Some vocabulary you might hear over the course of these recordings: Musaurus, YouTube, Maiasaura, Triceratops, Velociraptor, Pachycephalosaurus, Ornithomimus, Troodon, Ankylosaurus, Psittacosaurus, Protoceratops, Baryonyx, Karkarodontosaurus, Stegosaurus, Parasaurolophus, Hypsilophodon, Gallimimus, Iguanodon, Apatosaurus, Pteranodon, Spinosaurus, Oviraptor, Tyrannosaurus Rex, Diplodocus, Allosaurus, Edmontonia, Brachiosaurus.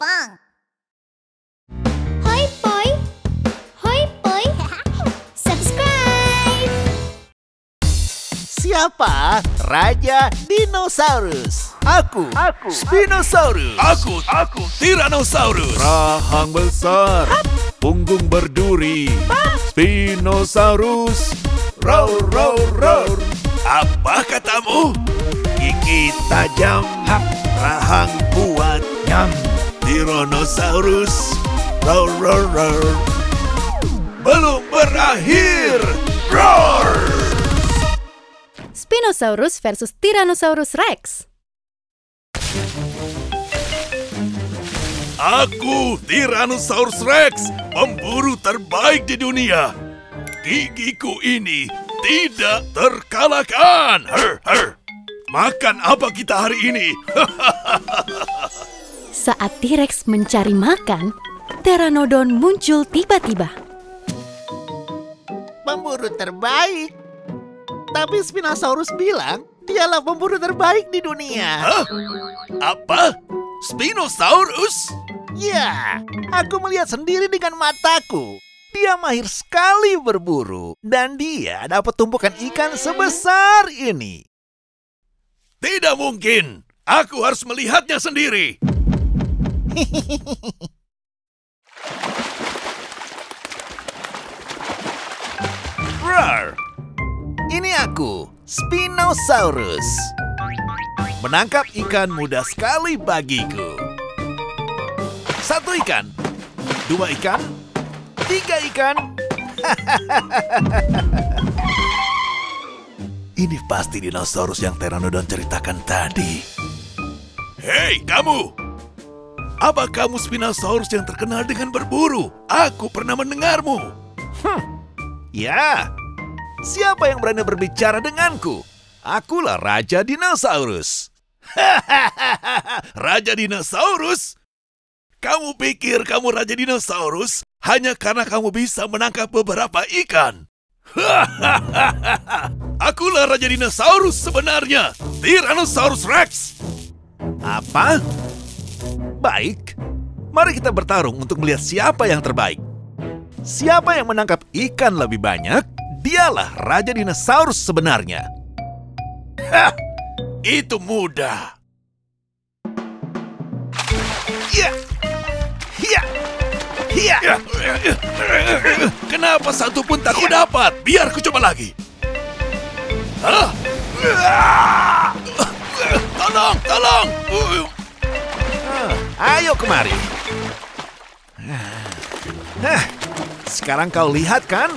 Bang. Hoi Poi. Hoi Poi. Subscribe. Siapa Raja Dinosaurus? Aku. Spinosaurus. Aku. Tyrannosaurus. Rahang besar. Punggung berduri. Spinosaurus. Roar. Apa katamu? Gigi tajam. Rahang kuat. Nyam. Tyrannosaurus. Roar. Belum berakhir. Roar. Spinosaurus versus Tyrannosaurus Rex. Aku, Tyrannosaurus Rex, pemburu terbaik di dunia. Gigiku ini tidak terkalahkan. Makan apa kita hari ini? Saat T-Rex mencari makan, Pteranodon muncul tiba-tiba. Pemburu terbaik. Tapi Spinosaurus bilang dialah pemburu terbaik di dunia. Hah? Apa? Spinosaurus? Ya, aku melihat sendiri dengan mataku. Dia mahir sekali berburu. Dan dia dapat tumpukan ikan sebesar ini. Tidak mungkin. Aku harus melihatnya sendiri. Rar. Ini aku, Spinosaurus. Menangkap ikan mudah sekali bagiku. 1 ikan, 2 ikan, 3 ikan. Ini pasti dinosaurus yang Pteranodon ceritakan tadi. Hei, kamu! Apa kamu Spinosaurus yang terkenal dengan berburu? Aku pernah mendengarmu. Ya, siapa yang berani berbicara denganku? Akulah Raja Dinosaurus. Hahaha, Raja Dinosaurus? Kamu pikir kamu Raja Dinosaurus hanya karena kamu bisa menangkap beberapa ikan? Hahaha, akulah Raja Dinosaurus sebenarnya, Tyrannosaurus Rex. Apa? Baik, mari kita bertarung untuk melihat siapa yang terbaik. Siapa yang menangkap ikan lebih banyak, dialah Raja Dinosaurus sebenarnya. Hah, itu mudah. Ya. Kenapa satu pun tak kudapat? Biar ku coba lagi. Hah? Tolong. Ayo kemari. Nah, sekarang kau lihat kan?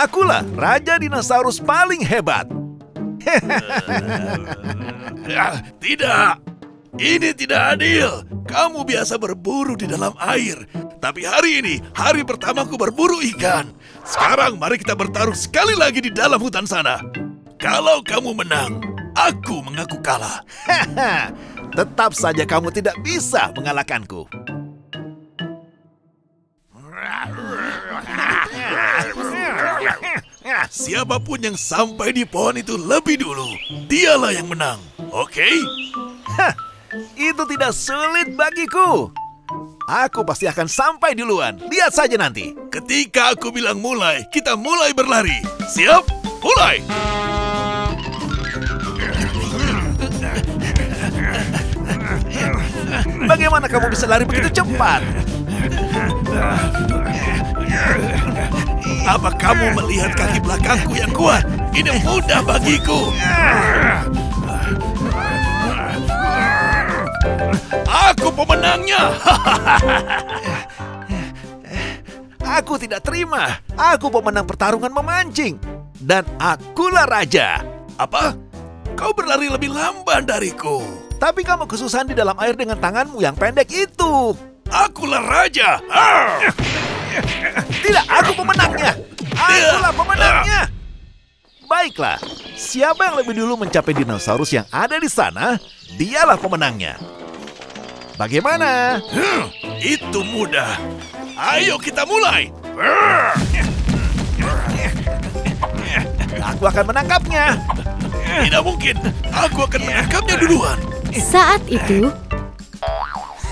Akulah Raja Dinosaurus paling hebat. Tidak, ini tidak adil. Kamu biasa berburu di dalam air. Tapi hari ini, hari pertamaku berburu ikan. Sekarang mari kita bertarung sekali lagi di dalam hutan sana. Kalau kamu menang, aku mengaku kalah. Tetap saja kamu tidak bisa mengalahkanku. Siapapun yang sampai di pohon itu lebih dulu, dialah yang menang, oke? Hah, itu tidak sulit bagiku. Aku pasti akan sampai duluan, lihat saja nanti. Ketika aku bilang mulai, kita mulai berlari. Siap? Mulai! Bagaimana kamu bisa lari begitu cepat? Apa kamu melihat kaki belakangku yang kuat? Ini mudah bagiku. Aku pemenangnya. Aku tidak terima. Aku pemenang pertarungan memancing. Dan akulah raja. Apa? Kau berlari lebih lamban dariku. Tapi kamu kesusahan di dalam air dengan tanganmu yang pendek itu. Akulah raja. Tidak, aku pemenangnya. Akulah pemenangnya. Baiklah, siapa yang lebih dulu mencapai dinosaurus yang ada di sana, dialah pemenangnya. Bagaimana? Itu mudah. Ayo kita mulai. Aku akan menangkapnya. Tidak mungkin, aku akan menangkapnya duluan. Saat itu...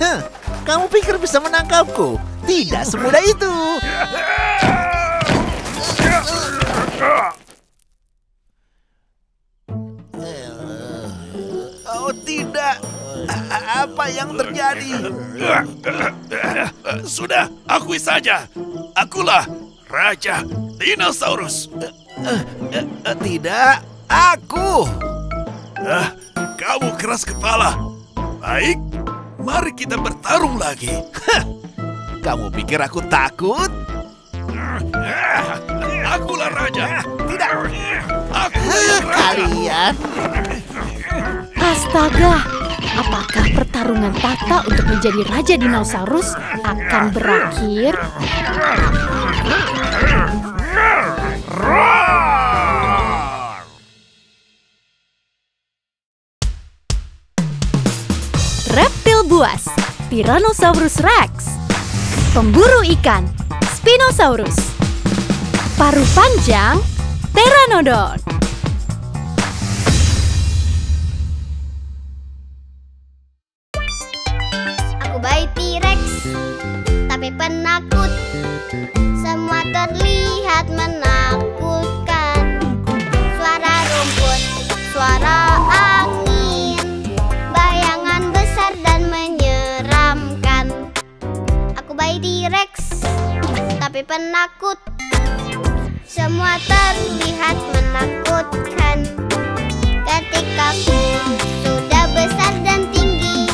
Hah, kamu pikir bisa menangkapku? Tidak semudah itu. Oh tidak, apa yang terjadi? Sudah, akui saja. Akulah Raja Dinosaurus. Tidak, aku. Kamu keras kepala. Baik, mari kita bertarung lagi. Kamu pikir aku takut? Akulah Raja. Tidak, akulah kalian. Astaga, apakah pertarungan tahta untuk menjadi Raja Dinosaurus akan berakhir? Reptil buas, Tyrannosaurus Rex. Pemburu ikan, Spinosaurus. Paruh panjang, Pteranodon. Penakut, semua terlihat menakutkan. Suara rumput, suara angin, bayangan besar dan menyeramkan. Aku bayi T-Rex, tapi penakut. Semua terlihat menakutkan. Ketika aku sudah besar dan tinggi,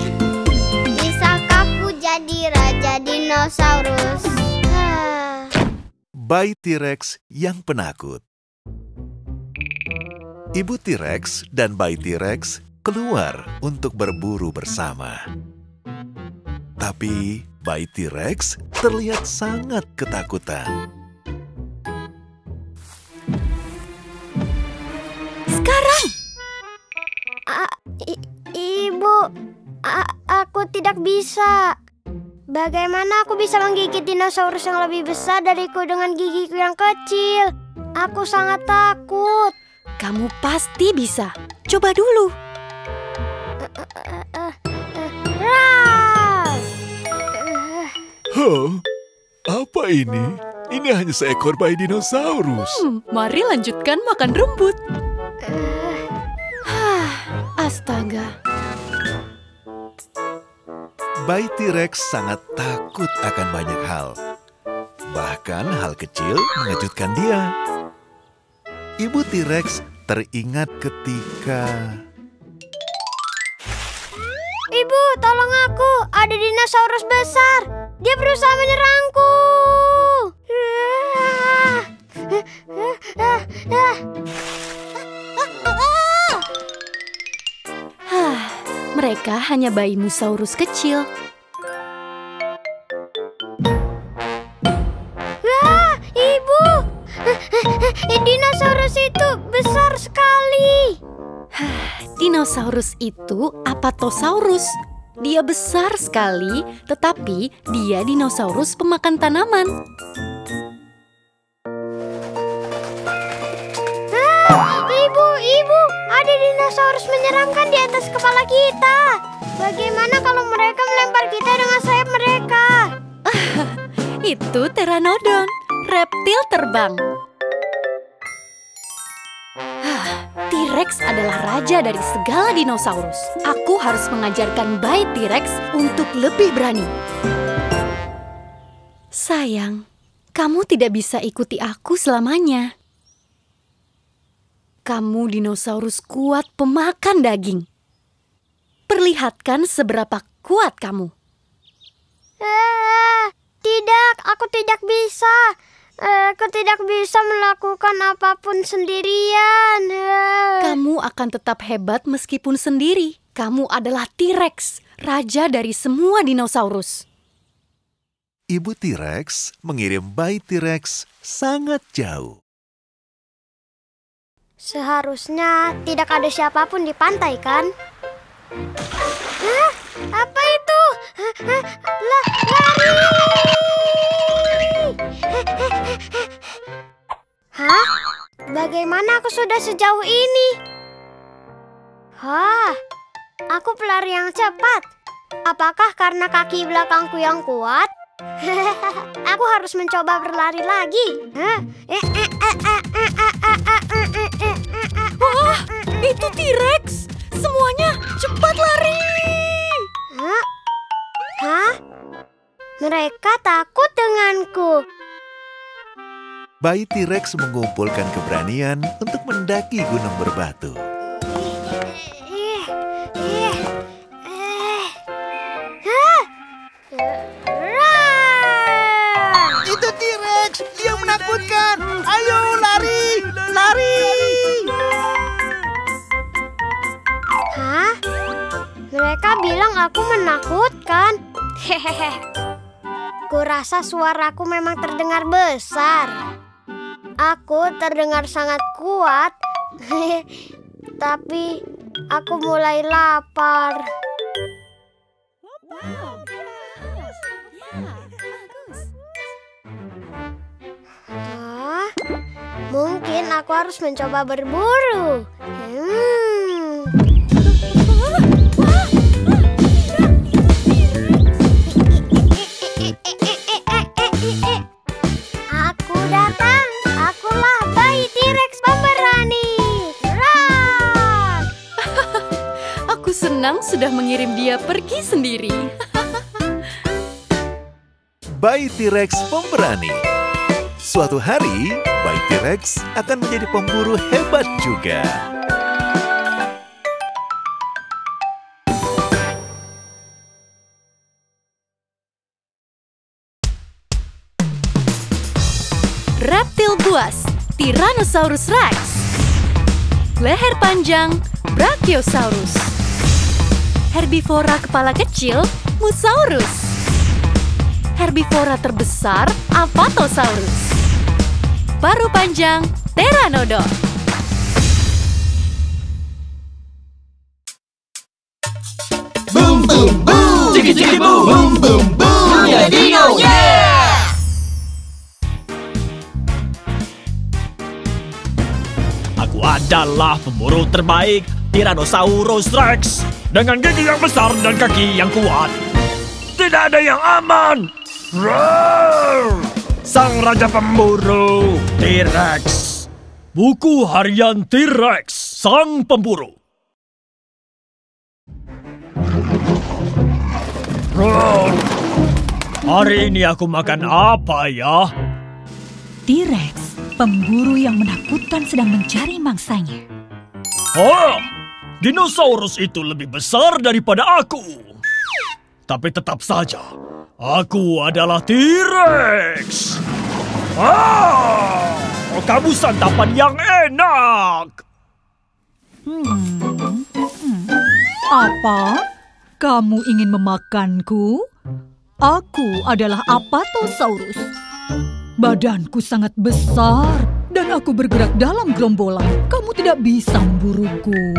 bisakah aku jadi Raja Dinosaurus? Bayi T-Rex yang penakut. Ibu T-Rex dan bayi T-Rex keluar untuk berburu bersama. Tapi bayi T-Rex terlihat sangat ketakutan. Sekarang! Ibu, aku tidak bisa. Bagaimana aku bisa menggigit dinosaurus yang lebih besar dariku dengan gigiku yang kecil? Aku sangat takut. Kamu pasti bisa. Coba dulu. Apa ini? Ini hanya seekor bayi dinosaurus. Mari lanjutkan makan rumput. Astaga. Bayi T-Rex sangat takut akan banyak hal. Bahkan hal kecil mengejutkan dia. Ibu T-Rex teringat ketika... Ibu, tolong aku. Ada dinosaurus besar. Dia berusaha menyerangku. Mereka hanya bayi musaurus kecil. Wah, Ibu! Dinosaurus itu besar sekali. Dinosaurus itu Apatosaurus. Dia besar sekali, tetapi dia dinosaurus pemakan tanaman. Ibu, ada dinosaurus menyeramkan di atas kepala kita. Bagaimana kalau mereka melempar kita dengan sayap mereka? Itu Pteranodon, reptil terbang. T-Rex adalah raja dari segala dinosaurus. Aku harus mengajarkan bayi T-Rex untuk lebih berani. Sayang, kamu tidak bisa ikuti aku selamanya. Kamu dinosaurus kuat pemakan daging. Perlihatkan seberapa kuat kamu. Tidak, aku tidak bisa. Aku tidak bisa melakukan apapun sendirian. Kamu akan tetap hebat meskipun sendiri. Kamu adalah T-Rex, raja dari semua dinosaurus. Ibu T-Rex mengirim bayi T-Rex sangat jauh. Seharusnya tidak ada siapapun di pantai, kan? Hah? Apa itu? Lari! Hah? Bagaimana aku sudah sejauh ini? Hah? Aku pelari yang cepat. Apakah karena kaki belakangku yang kuat? Aku harus mencoba berlari lagi. Wah, itu T-Rex. Semuanya cepat lari. Hah? Mereka takut denganku. Bayi T-Rex mengumpulkan keberanian untuk mendaki gunung berbatu. Itu T-Rex, dia menakutkan. Ayo lari, lari. Hah? Mereka bilang aku menakutkan. Hehehe. Kurasa suaraku memang terdengar besar. Aku terdengar sangat kuat, tapi aku mulai lapar. Hah? Mungkin aku harus mencoba berburu. Sudah mengirim dia pergi sendiri. Bayi T-Rex pemberani. Suatu hari, Bayi T-Rex akan menjadi pemburu hebat juga. Reptil buas, Tyrannosaurus Rex. Leher panjang, Brachiosaurus. Herbivora kepala kecil, Musaurus. Herbivora terbesar, Apatosaurus. Paru panjang, Pteranodon. Boom boom boom, ciki ciki boom, boom boom boom, ya dino yeah. Aku adalah pemburu terbaik, Tyrannosaurus Rex. Dengan gigi yang besar dan kaki yang kuat, tidak ada yang aman. Roar! Sang Raja Pemburu T-Rex. Buku harian T-Rex Sang Pemburu. Roar! Hari ini aku makan apa ya? T-Rex, pemburu yang menakutkan, sedang mencari mangsanya. Oh! Dinosaurus itu lebih besar daripada aku. Tapi tetap saja, aku adalah T-Rex. Ah, kamu santapan yang enak. Apa? Kamu ingin memakanku? Aku adalah Apatosaurus. Badanku sangat besar dan aku bergerak dalam gerombolan. Kamu tidak bisa memburuku.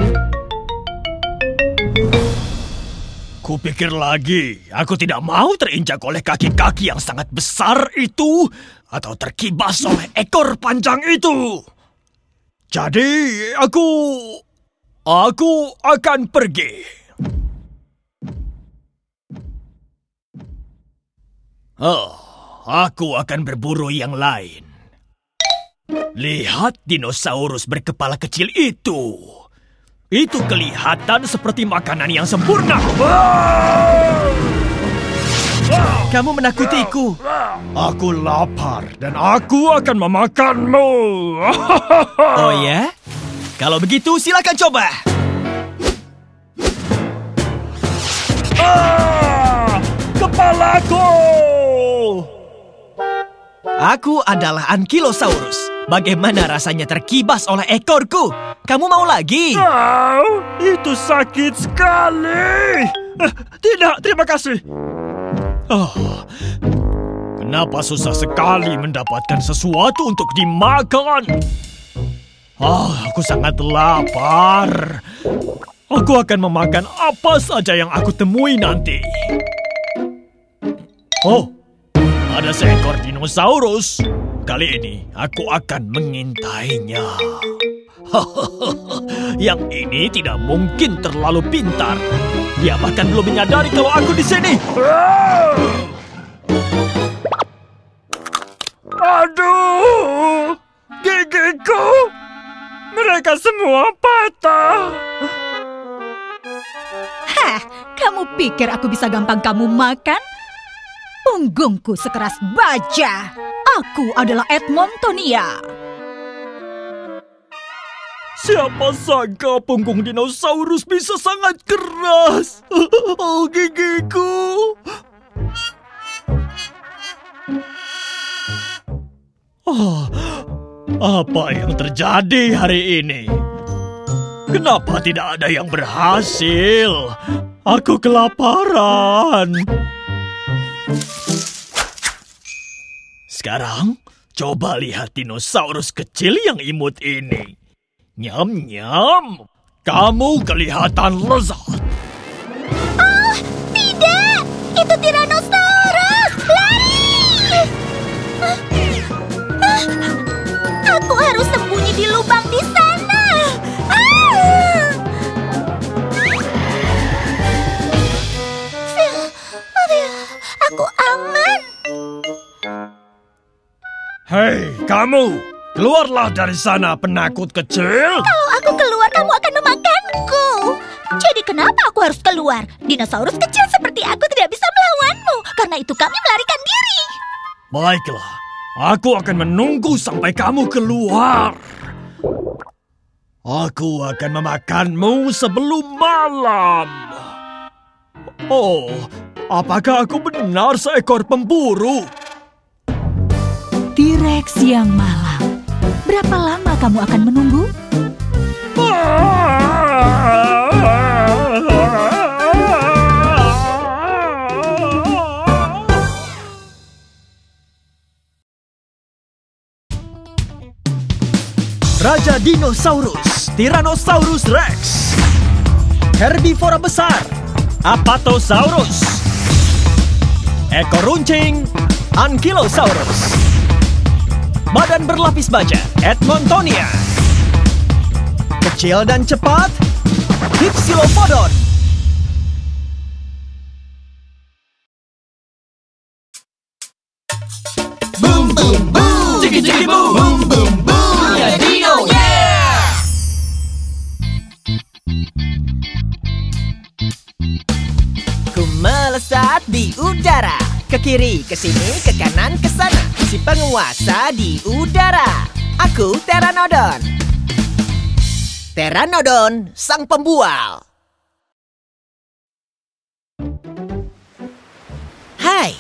Kupikir lagi, aku tidak mau terinjak oleh kaki-kaki yang sangat besar itu atau terkibas oleh ekor panjang itu. Jadi, aku akan pergi. Oh, aku akan berburu yang lain. Lihat dinosaurus berkepala kecil itu. Itu kelihatan seperti makanan yang sempurna. Kamu menakutiku. Aku lapar dan aku akan memakanmu. Oh ya? Kalau begitu silakan coba. Ah, kepalaku! Aku adalah Ankylosaurus. Bagaimana rasanya terkibas oleh ekorku? Kamu mau lagi? Oh, itu sakit sekali. Tidak, terima kasih. Oh, kenapa susah sekali mendapatkan sesuatu untuk dimakan? Oh, aku sangat lapar. Aku akan memakan apa saja yang aku temui nanti. Oh, ada seekor dinosaurus. Kali ini, aku akan mengintainya. Yang ini tidak mungkin terlalu pintar. Dia bahkan belum menyadari kalau aku di sini. Aduh, gigiku. Mereka semua patah. Hah, kamu pikir aku bisa gampang kamu makan? Punggungku sekeras baja. Aku adalah Edmontonia. Siapa sangka punggung dinosaurus bisa sangat keras. Oh, gigiku. Oh, apa yang terjadi hari ini? Kenapa tidak ada yang berhasil? Aku kelaparan. Sekarang, coba lihat dinosaurus kecil yang imut ini. Nyam-nyam, kamu kelihatan lezat. Oh, tidak! Itu Tyrannosaurus! Lari! Aku harus sembunyi di lubang di sana. Aku aman. Hei, kamu! Keluarlah dari sana, penakut kecil. Kalau aku keluar, kamu akan memakanku. Jadi kenapa aku harus keluar? Dinosaurus kecil seperti aku tidak bisa melawanmu. Karena itu kami melarikan diri. Baiklah, aku akan menunggu sampai kamu keluar. Aku akan memakanmu sebelum malam. Oh, apakah aku benar seekor pemburu? T-Rex yang malam. Berapa lama kamu akan menunggu? Raja Dinosaurus, Tyrannosaurus Rex. Herbivora besar, Apatosaurus. Ekor runcing, Ankylosaurus. Badan berlapis baja, Edmontonia. Kecil dan cepat, Hypsilophodon. Boom boom boom, ciki ciki boom, boom boom boom. Punya Dino, yeah! Ku melesat di udara, ke kiri, ke sini, ke kanan, ke sana. Si penguasa di udara. Aku Pteranodon. Pteranodon, sang pembual. Hai,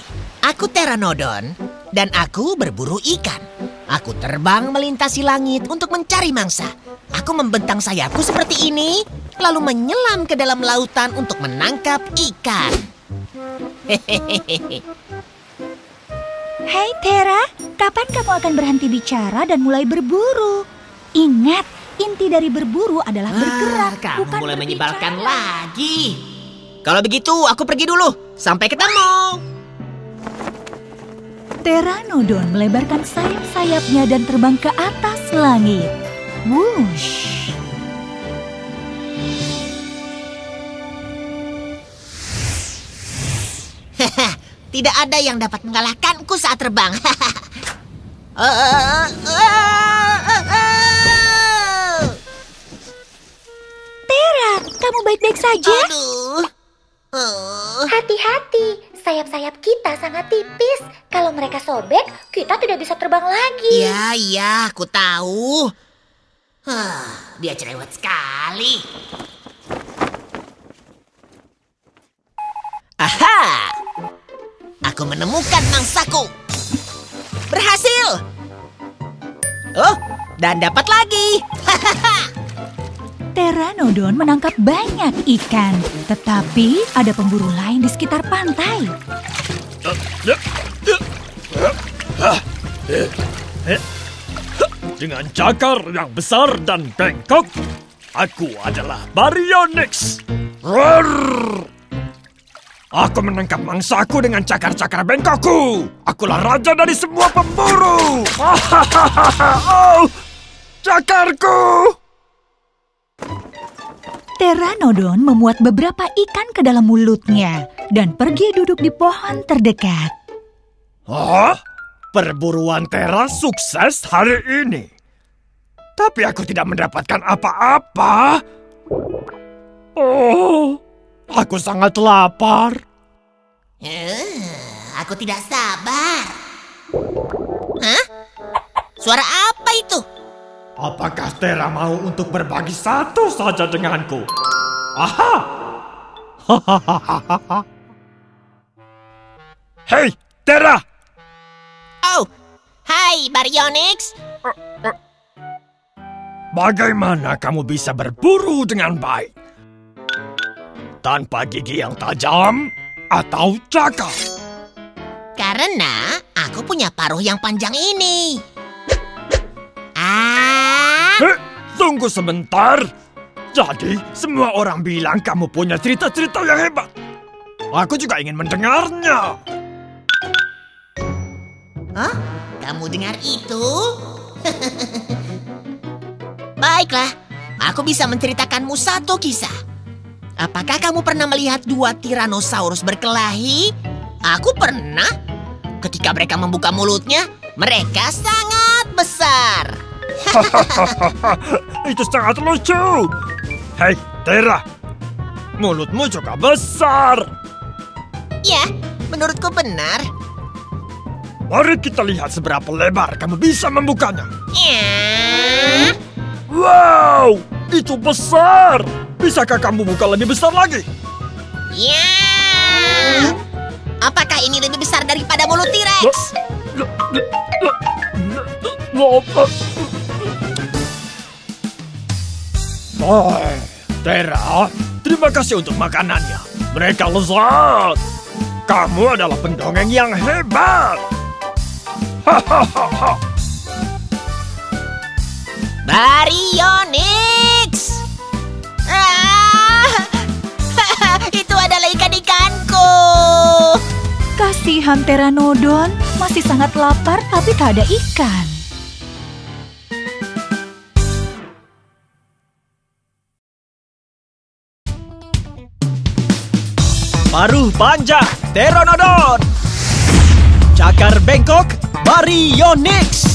aku Pteranodon dan aku berburu ikan. Aku terbang melintasi langit untuk mencari mangsa. Aku membentang sayapku seperti ini, lalu menyelam ke dalam lautan untuk menangkap ikan. Hehehe. Hai Tera, kapan kamu akan berhenti bicara dan mulai berburu? Ingat, inti dari berburu adalah bergerak, bukan berbicara. Mulai menyebalkan lagi. Kalau begitu, aku pergi dulu. Sampai ketemu. Pteranodon melebarkan sayap-sayapnya dan terbang ke atas langit. Whoosh. Haha. Tidak ada yang dapat mengalahkanku saat terbang. Tera, kamu baik-baik saja? Hati-hati, sayap-sayap kita sangat tipis. Kalau mereka sobek, kita tidak bisa terbang lagi. Ya, iya, aku tahu. Dia cerewet sekali. Aha! Aku menemukan mangsaku. Berhasil. Oh, dan dapat lagi. Pteranodon menangkap banyak ikan. Tetapi ada pemburu lain di sekitar pantai. Dengan cakar yang besar dan bengkok, aku adalah Baryonyx. Aku menangkap mangsaku dengan cakar-cakar bengkokku. Akulah raja dari semua pemburu. Oh, cakarku. Pteranodon memuat beberapa ikan ke dalam mulutnya dan pergi duduk di pohon terdekat. Oh, perburuan Ptera sukses hari ini. Tapi aku tidak mendapatkan apa-apa. Oh, aku sangat lapar. Aku tidak sabar. Hah? Suara apa itu? Apakah Ptera mau untuk berbagi satu saja denganku? Aha! Hahaha. Hei, Ptera! Oh, hai Baryonyx. Bagaimana kamu bisa berburu dengan baik? Tanpa gigi yang tajam atau cakar? Karena aku punya paruh yang panjang ini. Tunggu sebentar. Jadi semua orang bilang kamu punya cerita-cerita yang hebat. Aku juga ingin mendengarnya. Hah? Kamu dengar itu? Baiklah, aku bisa menceritakanmu satu kisah. Apakah kamu pernah melihat dua Tyrannosaurus berkelahi? Aku pernah. Ketika mereka membuka mulutnya, mereka sangat besar. Itu sangat lucu. Hei, Ptera, mulutmu juga besar. Ya, menurutku benar. Mari kita lihat seberapa lebar kamu bisa membukanya. Ya. Wow, itu besar. Bisakah kamu buka lebih besar lagi? Ya. Apakah ini lebih besar daripada mulut T-Rex? Oh, Ptera, terima kasih untuk makanannya. Mereka lezat. Kamu adalah pendongeng yang hebat. Hahaha. Baryonyx. Itu adalah ikan-ikanku. Kasihan Pteranodon, masih sangat lapar tapi tak ada ikan. Paruh panjang Pteranodon, cakar bengkok Baryonyx.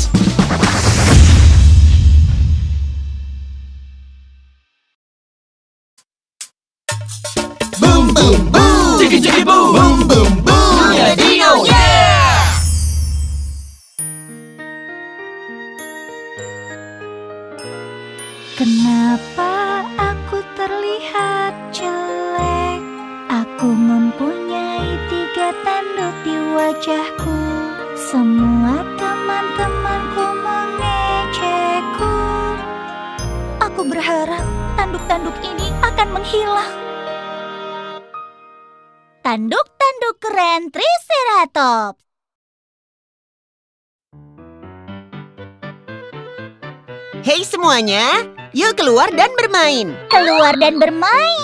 Boom boom boom, ciki ciki boom, boom boom boom, dunia dino, yeah! Kenapa aku terlihat jelek? Aku mempunyai 3 tanduk di wajahku. Semua teman-temanku mengecekku. Aku berharap tanduk-tanduk ini akan menghilang. Tanduk-tanduk keren Triceratops. Hei semuanya, yuk keluar dan bermain. Keluar dan bermain.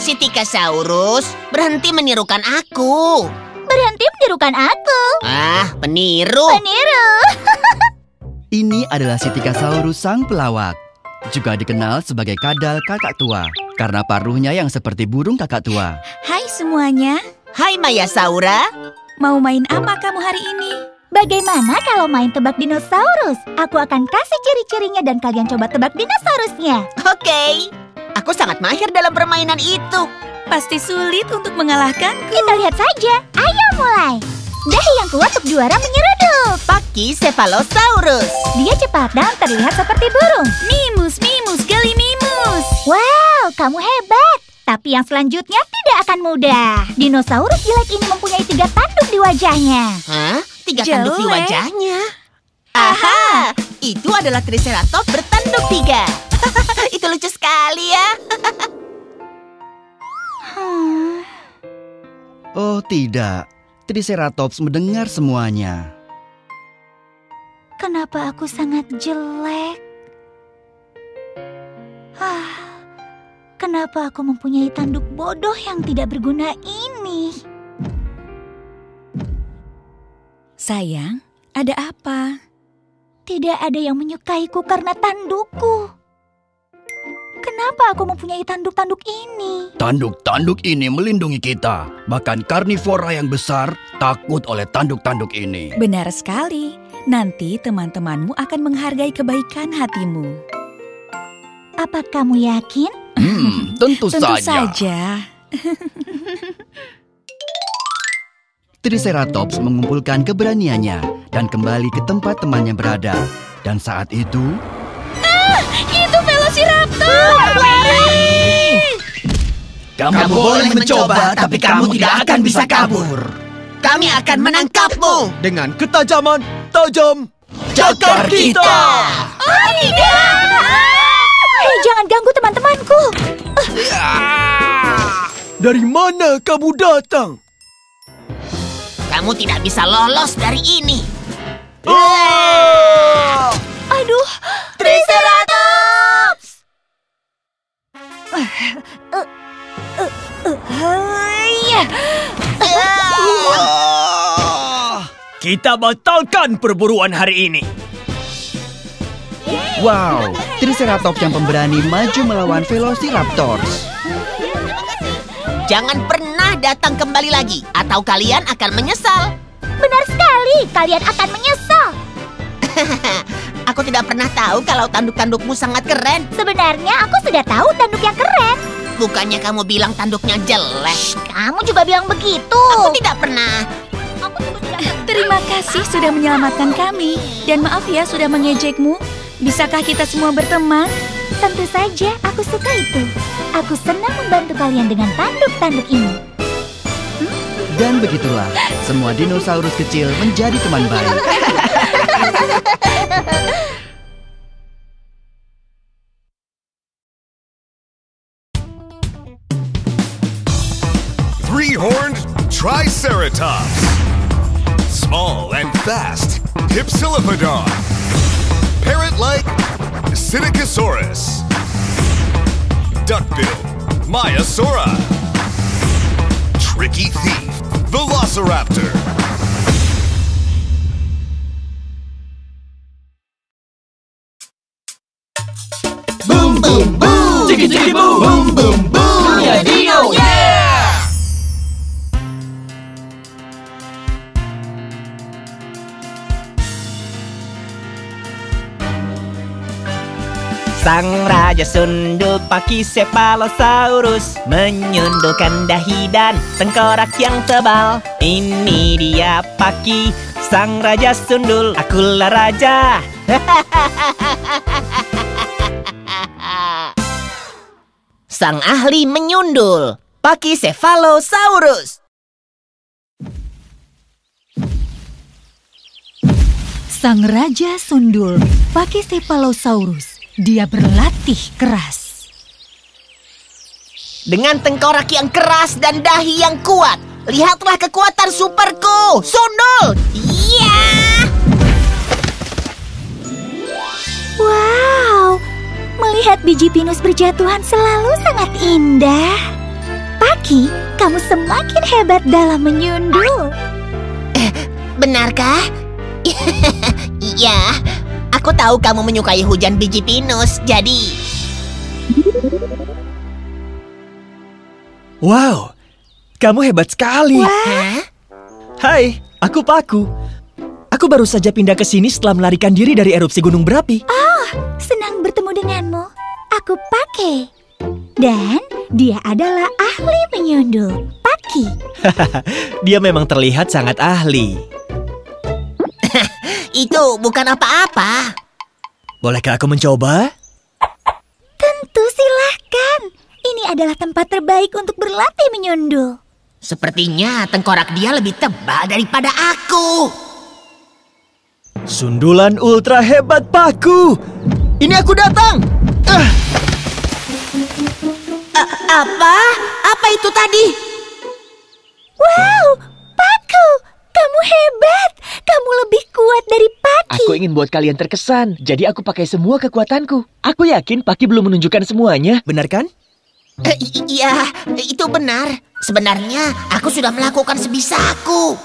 Psittacosaurus, berhenti menirukan aku. Berhenti menirukan aku. Ah, peniru. Peniru. Ini adalah Psittacosaurus sang pelawak. Juga dikenal sebagai kadal kakak tua. Karena paruhnya yang seperti burung kakak tua. Hai semuanya. Hai Maiasaura. Mau main apa kamu hari ini? Bagaimana kalau main tebak dinosaurus? Aku akan kasih ciri-cirinya dan kalian coba tebak dinosaurusnya. Oke. Aku sangat mahir dalam permainan itu. Pasti sulit untuk mengalahkanku. Kita lihat saja. Ayo mulai. Dahi yang kuat untuk juara menyeruduk. Pachycephalosaurus. Dia cepat dan terlihat seperti burung. Mimus, mimus, Gallimimus. Wow, kamu hebat. Tapi yang selanjutnya tidak akan mudah. Dinosaurus jelek ini mempunyai 3 tanduk di wajahnya. Hah? 3 tanduk di wajahnya? Aha, itu adalah Triceratops bertanduk 3. Itu lucu sekali ya. Oh tidak, Triceratops mendengar semuanya. Kenapa aku sangat jelek? Kenapa aku mempunyai tanduk bodoh yang tidak berguna ini? Sayang, ada apa? Tidak ada yang menyukaiku karena tandukku. Kenapa aku mempunyai tanduk-tanduk ini? Tanduk-tanduk ini melindungi kita. Bahkan karnivora yang besar takut oleh tanduk-tanduk ini. Benar sekali. Nanti teman-temanmu akan menghargai kebaikan hatimu. Apa kamu yakin? Tentu saja. Triceratops mengumpulkan keberaniannya dan kembali ke tempat temannya berada. Dan saat itu... itu Velociraptor! Kamu boleh mencoba, tapi kamu tidak akan bisa kabur. Kami akan menangkapmu dengan ketajaman tajam cakar kita. Oh tidak! Hei, jangan ganggu teman-temanku. Dari mana kamu datang? Kamu tidak bisa lolos dari ini. Aduh, Triceratops! Kita batalkan perburuan hari ini. Wow, Triceratops yang pemberani maju melawan Velociraptors. Jangan pernah datang kembali lagi, atau kalian akan menyesal. Benar sekali, kalian akan menyesal. Aku tidak pernah tahu kalau tanduk-tandukmu sangat keren. Sebenarnya aku sudah tahu tanduk yang keren. Bukannya kamu bilang tanduknya jelek? Kamu juga bilang begitu. Aku tidak pernah. Terima kasih sudah menyelamatkan kami. Dan maaf ya sudah mengejekmu. Bisakah kita semua berteman? Tentu saja, aku suka itu. Aku senang membantu kalian dengan tanduk-tanduk ini. Dan begitulah, semua dinosaurus kecil menjadi teman baik. Three-horned Triceratops, small and fast Hypsilophodon, parrot-like Psittacosaurus, duck-billed Maiasaura, tricky thief Velociraptor. Boom, boom, boom. Booyah Dino, yeah! Sang Raja Sundul Pachycephalosaurus menyundulkan dahi dan tengkorak yang tebal. Ini dia Packy, sang Raja Sundul, akulah raja. Sang ahli menyundul, Pachycephalosaurus. Sang Raja Sundul, Pachycephalosaurus. Dia berlatih keras. Dengan tengkorak yang keras dan dahi yang kuat, lihatlah kekuatan superku, Sundul. Iya! Wow! Melihat biji pinus berjatuhan selalu sangat indah. Packy, kamu semakin hebat dalam menyundul. Benarkah? Ya, aku tahu kamu menyukai hujan biji pinus, jadi... Wow, kamu hebat sekali. Wah. Hai, aku Pacu. Aku baru saja pindah ke sini setelah melarikan diri dari erupsi gunung berapi. Oh, senang bertemu denganmu. Aku Packy. Dan dia adalah ahli menyundul, Packy. Dia memang terlihat sangat ahli. Itu bukan apa-apa. Bolehkah aku mencoba? Tentu silahkan. Ini adalah tempat terbaik untuk berlatih menyundul. Sepertinya tengkorak dia lebih tebal daripada aku. Sundulan ultra hebat Pacu. Ini aku datang. Apa? Apa itu tadi? Wow, Pacu, kamu hebat. Kamu lebih kuat dari Packy. Aku ingin buat kalian terkesan. Jadi aku pakai semua kekuatanku. Aku yakin Packy belum menunjukkan semuanya. Benar kan? Iya, itu benar. Sebenarnya aku sudah melakukan sebisaku.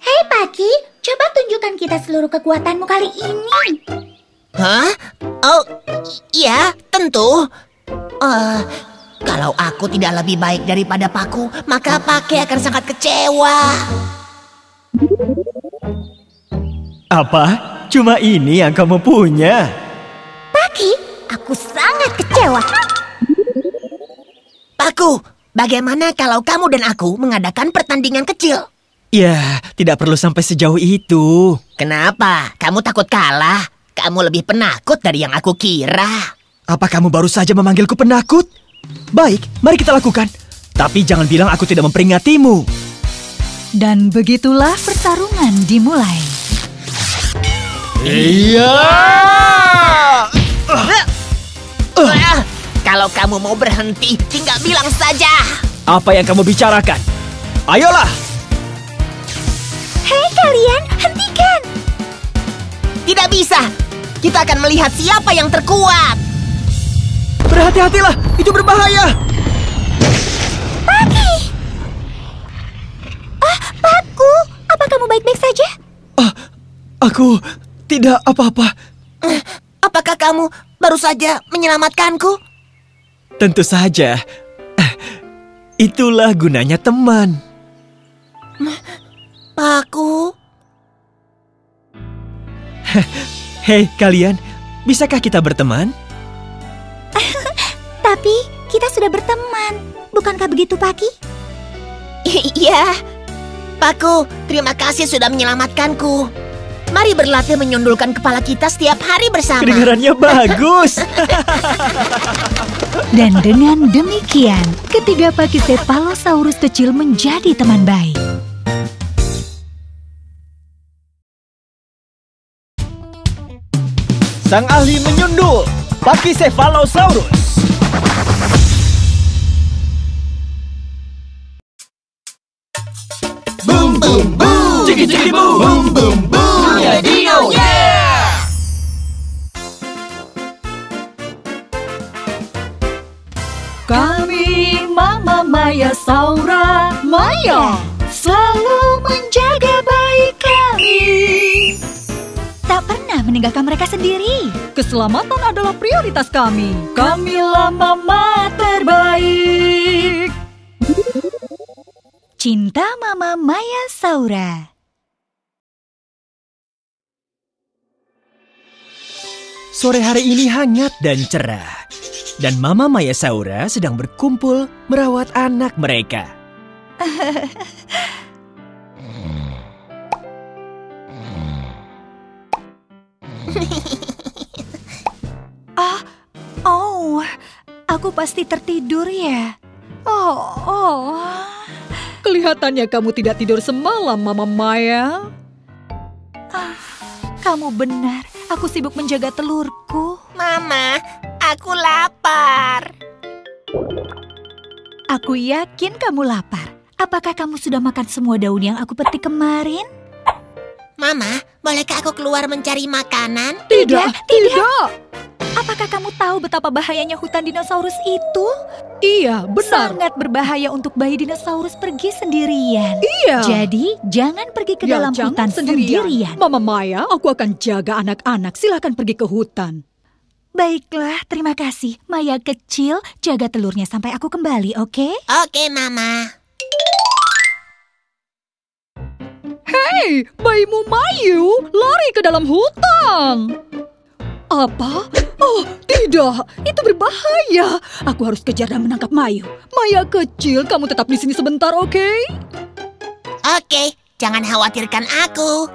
Hei Packy, coba tunjukkan kita seluruh kekuatanmu kali ini. Hah? Oh, iya, tentu. Kalau aku tidak lebih baik daripada paku, maka Pake akan sangat kecewa. Apa? Cuma ini yang kamu punya? Paki, aku sangat kecewa. Paku, bagaimana kalau kamu dan aku mengadakan pertandingan kecil? Ya, tidak perlu sampai sejauh itu. Kenapa? Kamu takut kalah? Kamu lebih penakut dari yang aku kira. Apa kamu baru saja memanggilku penakut? Baik, mari kita lakukan. Tapi jangan bilang aku tidak memperingatimu. Dan begitulah pertarungan dimulai. Iya! Kalau kamu mau berhenti, tinggal bilang saja. Apa yang kamu bicarakan? Ayolah! Hei kalian, hentikan! Tidak bisa. Kita akan melihat siapa yang terkuat. Berhati-hatilah, itu berbahaya. Paki! Paku, apa kamu baik-baik saja? Aku tidak apa-apa. Apakah kamu baru saja menyelamatkanku? Tentu saja. Itulah gunanya teman. Paku. Hei kalian, bisakah kita berteman? Tapi kita sudah berteman, bukankah begitu Paki? Iya, Paku, terima kasih sudah menyelamatkanku. Mari berlatih menyundulkan kepala kita setiap hari bersama. Kedengarannya bagus. Dan dengan demikian, ketiga Pachycephalosaurus kecil menjadi teman baik. Sang ahli menyundul Pachycephalosaurus. Boom boom, jiggy jiggy boom, boom boom boom, dunia dino, yeah! Kami Mama Maiasaura, Maya selalu menjaga bayi kami. Tak pernah meninggalkan mereka sendiri. Keselamatan adalah prioritas kami. Kamilah mama terbaik. Cinta Mama Maiasaura. Sore hari ini hangat dan cerah. Dan Mama Maiasaura sedang berkumpul merawat anak mereka. Aku pasti tertidur ya. Kelihatannya kamu tidak tidur semalam, Mama Maya. Kamu benar, aku sibuk menjaga telurku. Mama, aku lapar. Aku yakin kamu lapar. Apakah kamu sudah makan semua daun yang aku petik kemarin? Mama, bolehkah aku keluar mencari makanan? Tidak. Apakah kamu tahu betapa bahayanya hutan dinosaurus itu? Iya, benar. Sangat berbahaya untuk bayi dinosaurus pergi sendirian. Iya. Jadi, jangan pergi ke dalam hutan sendirian. Mama Maya, aku akan jaga anak-anak. Silakan pergi ke hutan. Baiklah, terima kasih. Maya kecil, jaga telurnya sampai aku kembali, oke? Oke, Mama. Hei, bayimu Mayu, lari ke dalam hutan. Apa? Oh, tidak. Itu berbahaya. Aku harus kejar dan menangkap Mayu. Maya kecil, kamu tetap di sini sebentar, oke? Oke, jangan khawatirkan aku.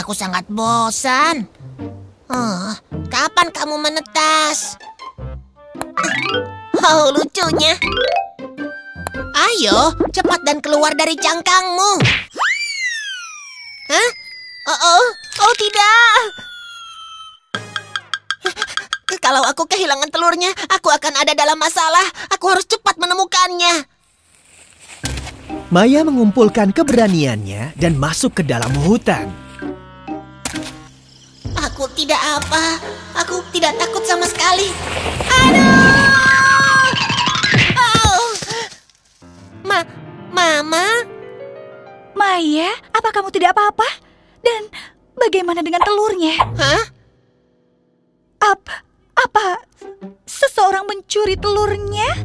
Aku sangat bosan. Kapan kamu menetas? Oh, lucunya. Ayo, cepat dan keluar dari cangkangmu. Hah? Oh tidak. Kalau aku kehilangan telurnya, aku akan ada dalam masalah. Aku harus cepat menemukannya. Maya mengumpulkan keberaniannya dan masuk ke dalam hutan. Aku tidak apa. Aku tidak takut sama sekali. Aduh! Mama? Maya, apa kamu tidak apa-apa? Dan Bagaimana dengan telurnya? Hah? Apa seseorang mencuri telurnya?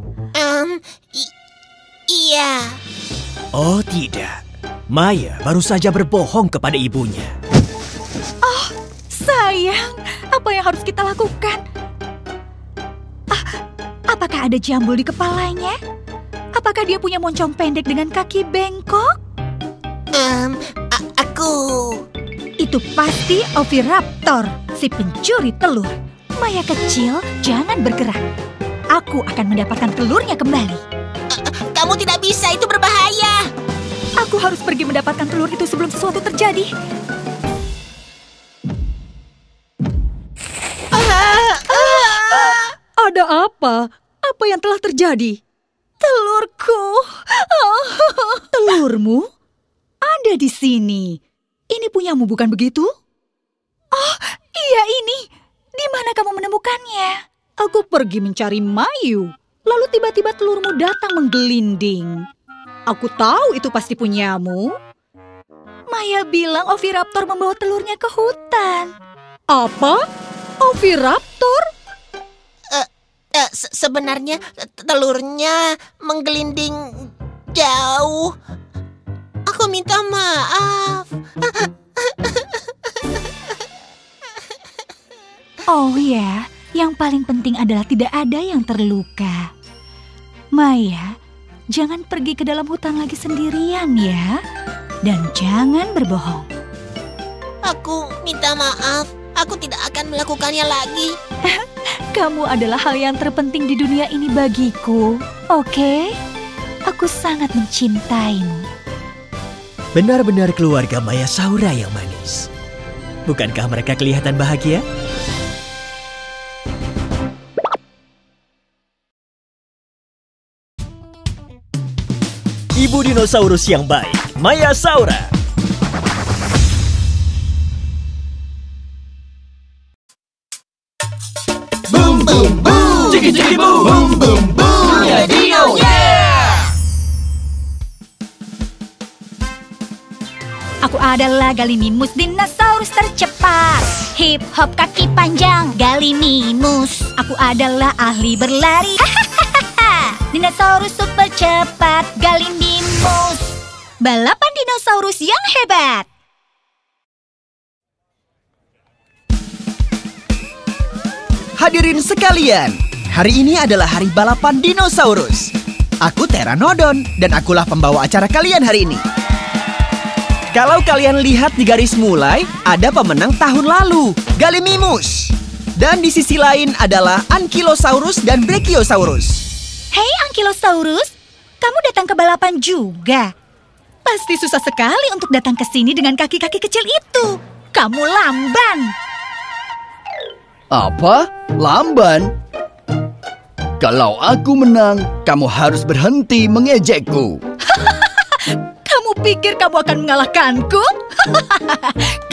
Iya. Oh tidak, Maya baru saja berbohong kepada ibunya. Oh sayang, apa yang harus kita lakukan? Apakah ada jambul di kepalanya? Apakah dia punya moncong pendek dengan kaki bengkok? Aku... Itu pasti Oviraptor, si pencuri telur. Maya kecil, jangan bergerak. Aku akan mendapatkan telurnya kembali. Kamu tidak bisa, itu berbahaya. Aku harus pergi mendapatkan telur itu sebelum sesuatu terjadi. Ada apa? Apa yang telah terjadi? Telurku. Telurmu? Ada di sini. Ini punyamu bukan begitu? Oh, iya ini. Di mana kamu menemukannya? Aku pergi mencari Mayu. Lalu tiba-tiba telurmu datang menggelinding. Aku tahu itu pasti punyamu. Maya bilang Oviraptor membawa telurnya ke hutan. Apa? Oviraptor? Sebenarnya telurnya menggelinding jauh. Aku minta maaf. Oh ya, yang paling penting adalah tidak ada yang terluka. Maya, jangan pergi ke dalam hutan lagi sendirian ya. Dan jangan berbohong. Aku minta maaf. Aku tidak akan melakukannya lagi. Kamu adalah hal yang terpenting di dunia ini bagiku, oke? Aku sangat mencintaimu. Benar-benar keluarga Maiasaura yang manis. Bukankah mereka kelihatan bahagia? Ibu dinosaurus yang baik, Maiasaura. Jiggy boom boom boom, ya dino, yeah! Aku adalah Gallimimus, dinosaurus tercepat. Hip hop kaki panjang, Gallimimus. Aku adalah ahli berlari. Dinosaurus super cepat, Gallimimus. Balapan dinosaurus yang hebat. Hadirin sekalian, hari ini adalah hari balapan dinosaurus. Aku Pteranodon, dan akulah pembawa acara kalian hari ini. Kalau kalian lihat di garis mulai, ada pemenang tahun lalu, Gallimimus. Dan di sisi lain adalah Ankylosaurus dan Brachiosaurus. Hei Ankylosaurus, kamu datang ke balapan juga. Pasti susah sekali untuk datang ke sini dengan kaki-kaki kecil itu. Kamu lamban. Apa? Lamban? Kalau aku menang, kamu harus berhenti mengejekku. Kamu pikir kamu akan mengalahkanku?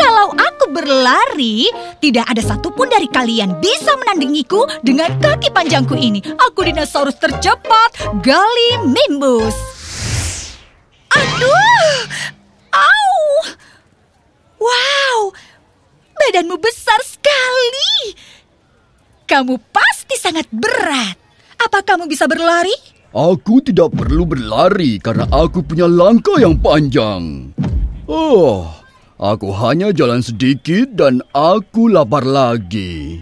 Kalau aku berlari, tidak ada satupun dari kalian bisa menandingiku dengan kaki panjangku ini. Aku dinosaurus tercepat, Gallimimus. Aduh! Au! Wow! Badanmu besar sekali. Kamu pasti sangat berat. Apa kamu bisa berlari? Aku tidak perlu berlari karena aku punya langkah yang panjang. Oh, aku hanya jalan sedikit dan aku lapar lagi.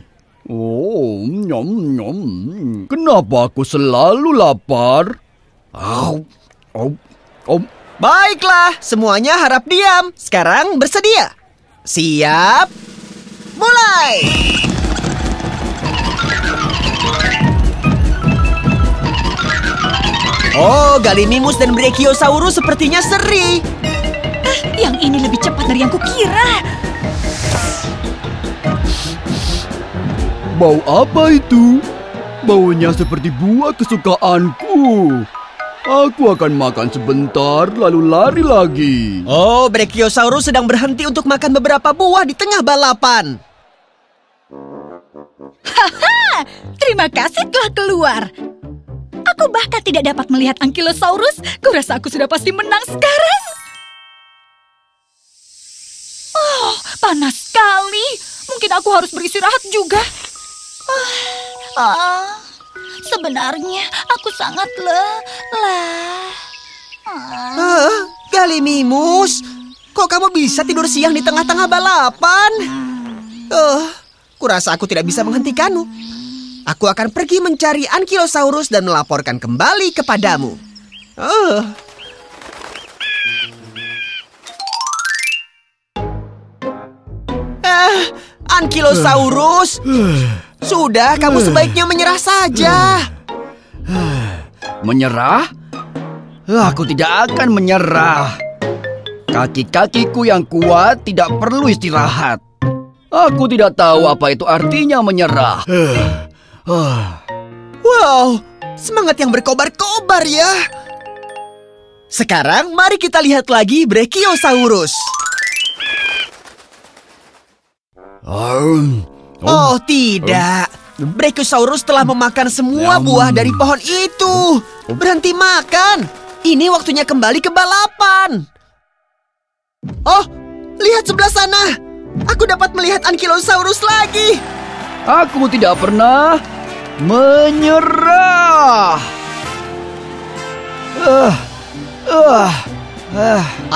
Oh, nyom nyom. Kenapa aku selalu lapar? Baiklah, semuanya harap diam. Sekarang bersedia. Siap? Mulai! Oh, Gallimimus dan Brachiosaurus sepertinya seri. Yang ini lebih cepat dari yang kukira. Bau apa itu? Baunya seperti buah kesukaanku. Aku akan makan sebentar, lalu lari lagi. Oh, Brachiosaurus sedang berhenti untuk makan beberapa buah di tengah balapan. Haha, terima kasih telah keluar. Aku bahkan tidak dapat melihat Ankylosaurus. Kurasa aku sudah pasti menang sekarang. Oh, panas sekali. Mungkin aku harus beristirahat juga. Sebenarnya aku sangat lelah. Gallimimus, kok kamu bisa tidur siang di tengah-tengah balapan? Kurasa aku tidak bisa menghentikanmu. Aku akan pergi mencari Ankylosaurus dan melaporkan kembali kepadamu. Ankylosaurus, sudah, kamu sebaiknya menyerah saja. Menyerah? Aku tidak akan menyerah. Kaki-kakiku yang kuat tidak perlu istirahat. Aku tidak tahu apa itu artinya menyerah. Wow, semangat yang berkobar-kobar ya. Sekarang mari kita lihat lagi Brachiosaurus. Oh tidak, Brachiosaurus telah memakan semua buah dari pohon itu. Berhenti makan. Ini waktunya kembali ke balapan. Oh, lihat sebelah sana. Aku dapat melihat Ankylosaurus lagi. Aku tidak pernah menyerah.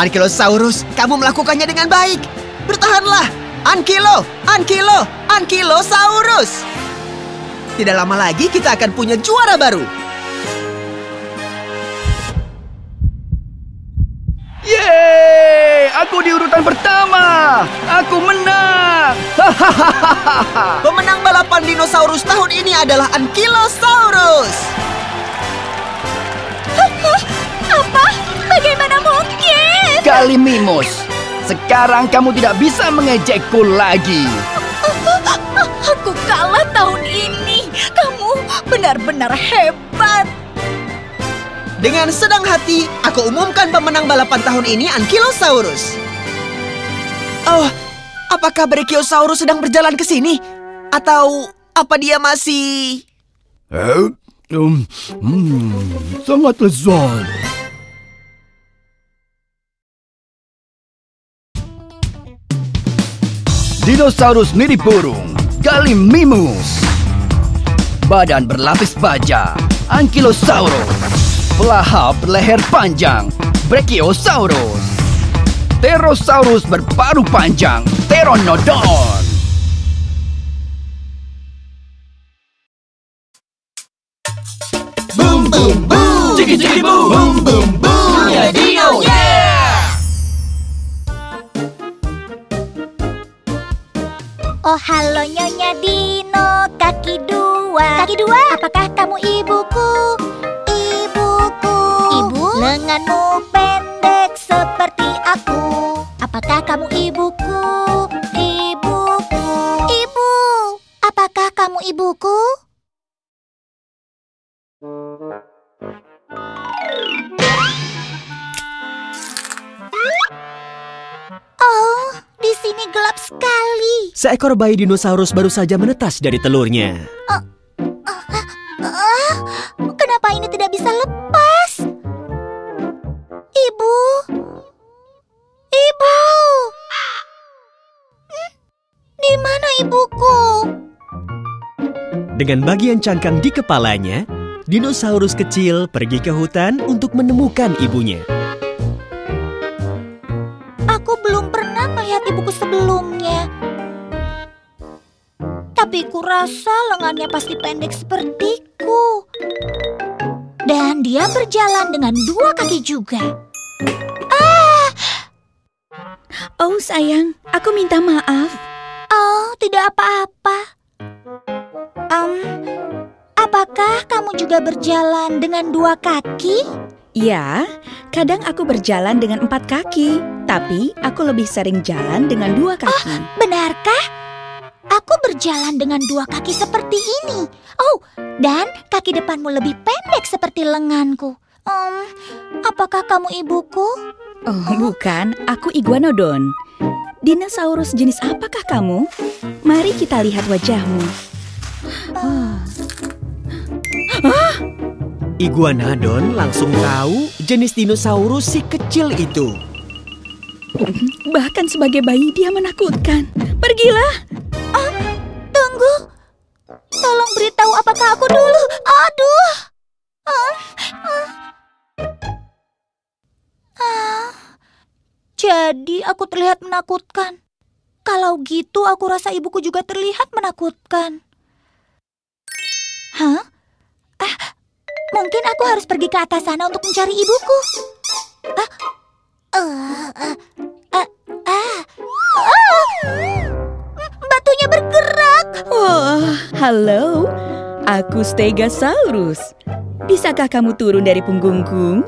Ankylosaurus, kamu melakukannya dengan baik. Bertahanlah, Ankylosaurus. Tidak lama lagi kita akan punya juara baru. Yeay, aku di urutan pertama. Aku menang. Pemenang balapan dinosaurus tahun ini adalah Ankylosaurus. Apa? Bagaimana mungkin? Gallimimus, sekarang kamu tidak bisa mengejekku lagi. Aku kalah tahun ini. Kamu benar-benar hebat. Dengan senang hati, aku umumkan pemenang balapan tahun ini Ankylosaurus. Apakah Brachiosaurus sedang berjalan ke sini? Atau apa dia masih... sangat lezat. Dinosaurus mirip burung, Gallimimus. Badan berlapis baja, Ankylosaurus. Pelahap leher panjang, Brachiosaurus. Pterosaurus berparu panjang, Pteranodon. Boom boom boom, ciki ciki boom boom boom boom. Dunia Dino, yeah! Oh halo Nyonya Dino, kaki dua. Kaki dua? Apakah kamu ibuku? Lenganmu pendek seperti aku. Apakah kamu ibuku? Ibuku. Ibu, apakah kamu ibuku? Oh, di sini gelap sekali. Seekor bayi dinosaurus baru saja menetas dari telurnya. Kenapa ini tidak bisa lepas? Ibu, ibu, di mana ibuku? Dengan bagian cangkang di kepalanya, dinosaurus kecil pergi ke hutan untuk menemukan ibunya. Aku belum pernah melihat ibuku sebelumnya. Tapi kurasa lengannya pasti pendek sepertiku. Dan dia berjalan dengan dua kaki juga. Oh sayang, aku minta maaf. Oh, tidak apa-apa. Apakah kamu juga berjalan dengan dua kaki? Ya, kadang aku berjalan dengan empat kaki. Tapi aku lebih sering jalan dengan dua kaki. Oh, benarkah? Aku berjalan dengan dua kaki seperti ini. Oh, dan kaki depanmu lebih pendek seperti lenganku. Apakah kamu ibuku? Oh, bukan. Aku Iguanodon. Dinosaurus jenis apakah kamu? Mari kita lihat wajahmu. Iguanodon langsung tahu jenis dinosaurus si kecil itu. Bahkan sebagai bayi dia menakutkan. Pergilah. Ah, tunggu. Tolong beritahu apakah aku dulu. Aduh. Jadi aku terlihat menakutkan. Kalau gitu aku rasa ibuku juga terlihat menakutkan. Hah? Mungkin aku harus pergi ke atas sana untuk mencari ibuku. Batunya bergerak. Oh, halo. Aku Stegosaurus. Bisakah kamu turun dari punggungku?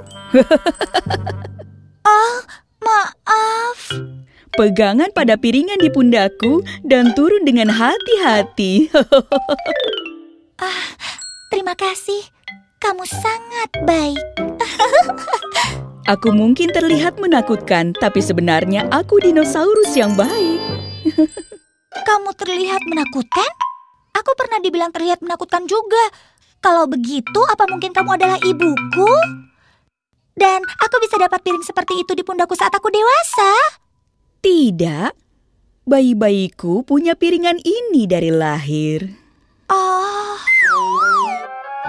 Oh, maaf. Pegangan pada piringan di pundakku dan turun dengan hati-hati. Terima kasih. Kamu sangat baik. Aku mungkin terlihat menakutkan, tapi sebenarnya aku dinosaurus yang baik. Kamu terlihat menakutkan? Aku pernah dibilang terlihat menakutkan juga. Kalau begitu, apa mungkin kamu adalah ibuku? Dan aku bisa dapat piring seperti itu di pundakku saat aku dewasa? Tidak. Bayi-bayiku punya piringan ini dari lahir. Oh.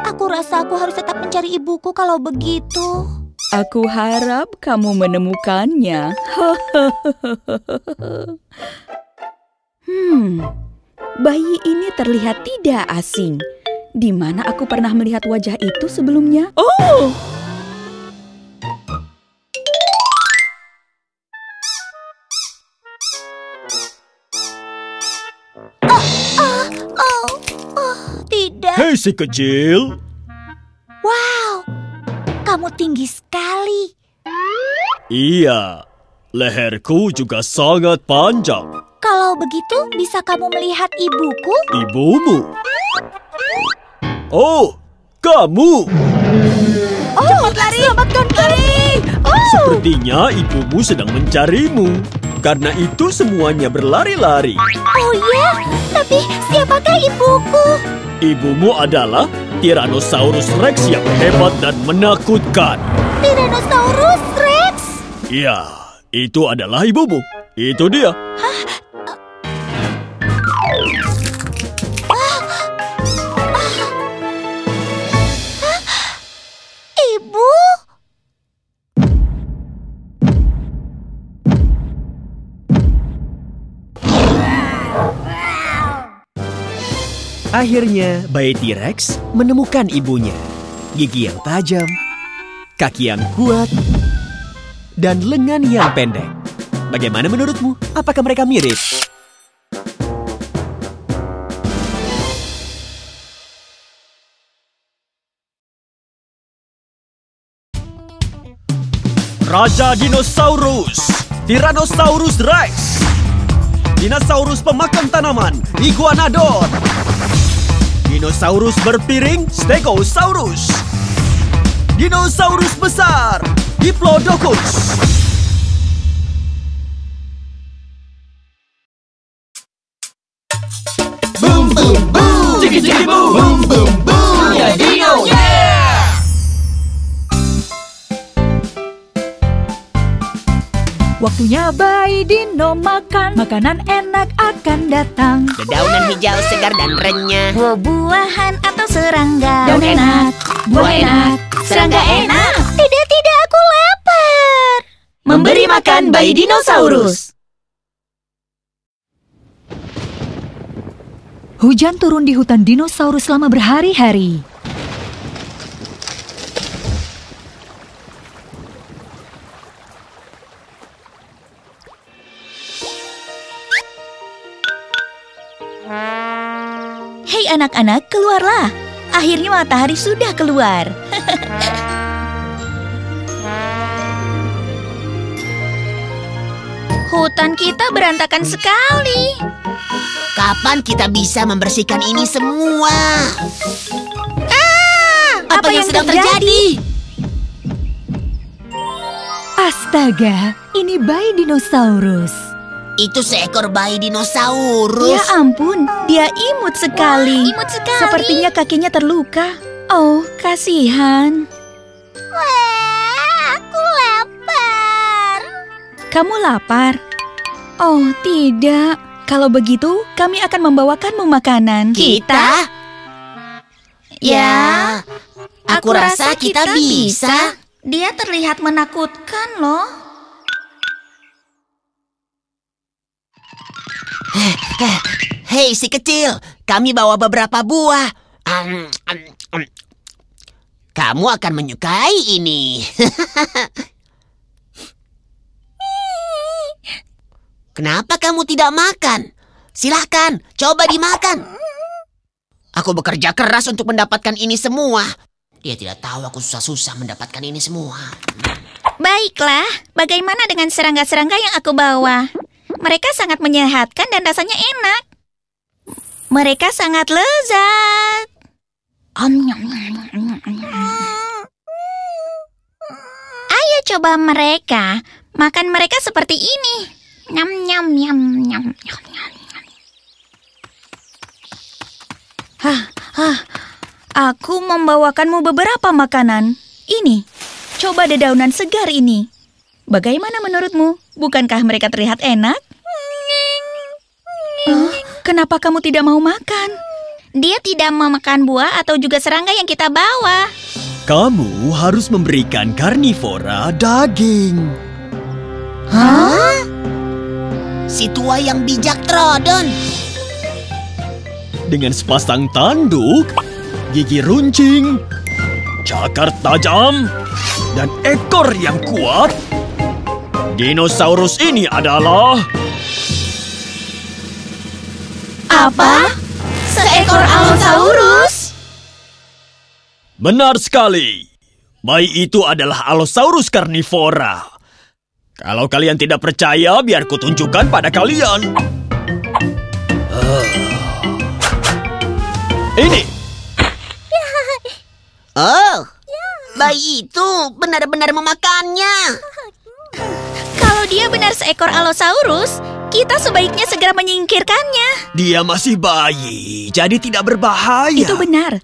Aku rasa aku harus tetap mencari ibuku kalau begitu. Aku harap kamu menemukannya. Bayi ini terlihat tidak asing. Di mana aku pernah melihat wajah itu sebelumnya? Oh! Tidak. Hei si kecil. Wow, kamu tinggi sekali. Iya, leherku juga sangat panjang. Kalau begitu, bisa kamu melihat ibuku? Ibumu? Oh, kamu. Oh, cepat lari, selamatkan kami. Sepertinya ibumu sedang mencarimu. Karena itu semuanya berlari-lari. Oh ya, tapi siapakah ibuku? Ibumu adalah Tyrannosaurus Rex yang hebat dan menakutkan. Tyrannosaurus Rex? Ya, itu adalah ibumu. Itu dia. Hah? Akhirnya, bayi T-Rex menemukan ibunya. Gigi yang tajam, kaki yang kuat, dan lengan yang pendek. Bagaimana menurutmu? Apakah mereka mirip? Raja Dinosaurus, Tyrannosaurus Rex. Dinosaurus pemakan tanaman, Iguanodon. Dinosaurus berpiring, Stegosaurus. Dinosaurus besar, Diplodocus. Boom boom boom, jiki jiki boom, boom boom boom, ya dino yeah. Waktunya bayi dino makan, makanan enak akan datang. Dedaunan hijau segar dan renyah, buah-buahan atau serangga. Daun enak, buah enak, serangga enak. Tidak, aku lapar. Memberi makan bayi dinosaurus. Hujan turun di hutan dinosaurus selama berhari-hari. Anak-anak, keluarlah. Akhirnya matahari sudah keluar. Hutan kita berantakan sekali. Kapan kita bisa membersihkan ini semua? Apa yang sedang terjadi? Astaga, ini bayi dinosaurus. Itu seekor bayi dinosaurus. Ya ampun, dia imut sekali. Wah, imut sekali. Sepertinya kakinya terluka. Oh, kasihan. Wah, aku lapar. Kamu lapar? Oh, tidak. Kalau begitu, kami akan membawakanmu makanan. Kita? Ya, aku rasa kita bisa. Dia terlihat menakutkan loh. Hei, si kecil. Kami bawa beberapa buah. Kamu akan menyukai ini. Kenapa kamu tidak makan? Silahkan, coba dimakan. Aku bekerja keras untuk mendapatkan ini semua. Dia tidak tahu aku susah-susah mendapatkan ini semua. Baiklah, bagaimana dengan serangga-serangga yang aku bawa? Mereka sangat menyehatkan dan rasanya enak. Mereka sangat lezat. Ayo coba mereka. Makan mereka seperti ini. Nyam, nyam, nyam, nyam, nyam, nyam, nyam. Aku membawakanmu beberapa makanan. Ini, coba dedaunan segar ini. Bagaimana menurutmu? Bukankah mereka terlihat enak? Kenapa kamu tidak mau makan? Dia tidak mau makan buah atau juga serangga yang kita bawa. Kamu harus memberikan karnivora daging. Hah? Si tua yang bijak Troodon. Dengan sepasang tanduk, gigi runcing, cakar tajam, dan ekor yang kuat, dinosaurus ini adalah... Apa? Seekor Allosaurus? Benar sekali. Bayi itu adalah Allosaurus karnivora. Kalau kalian tidak percaya, biar kutunjukkan pada kalian. Ini. Oh, bayi itu benar-benar memakannya. Kalau dia benar seekor Allosaurus, kita sebaiknya segera menyingkirkannya. Dia masih bayi, jadi tidak berbahaya. Itu benar.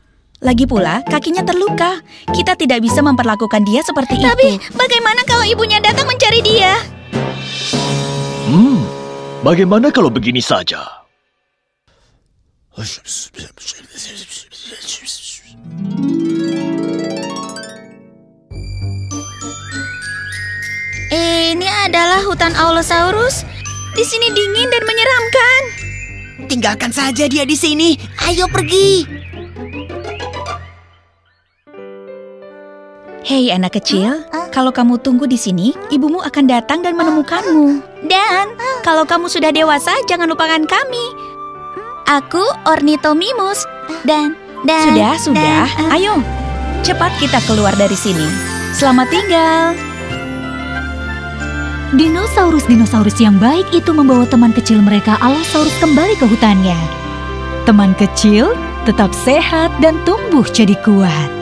Lagi pula, kakinya terluka. Kita tidak bisa memperlakukan dia seperti itu. Tapi, bagaimana kalau ibunya datang mencari dia? Bagaimana kalau begini saja? Ini adalah hutan Allosaurus. Di sini dingin dan menyeramkan. Tinggalkan saja dia di sini. Ayo pergi. Hei anak kecil, kalau kamu tunggu di sini, ibumu akan datang dan menemukanmu. Dan kalau kamu sudah dewasa, jangan lupakan kami. Aku Ornithomimus dan sudah, ayo cepat kita keluar dari sini. Selamat tinggal. Dinosaurus-dinosaurus yang baik itu membawa teman kecil mereka Allosaurus kembali ke hutannya. Teman kecil tetap sehat dan tumbuh jadi kuat.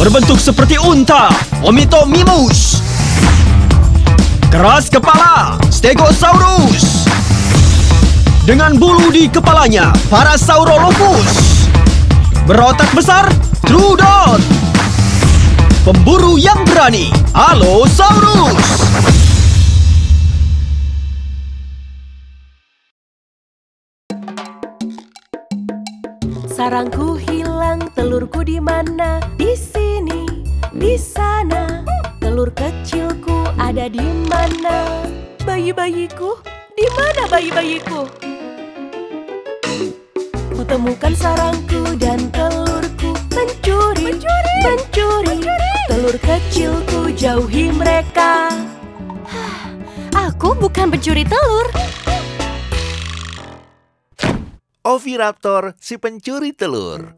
Berbentuk seperti unta, Ornithomimus. Keras kepala, Stegosaurus. Dengan bulu di kepalanya, Parasaurolophus. Berotak besar, Troodon. Pemburu yang berani, Allosaurus. Sarangku hilang, telurku di mana? Di sini, di sana. Telur kecilku ada di mana? Bayi-bayiku, di mana bayi-bayiku? Kutemukan sarangku dan telurku. Pencuri, pencuri, pencuri. Telur kecilku, jauhi mereka. Aku bukan pencuri telur. Oviraptor, si pencuri telur.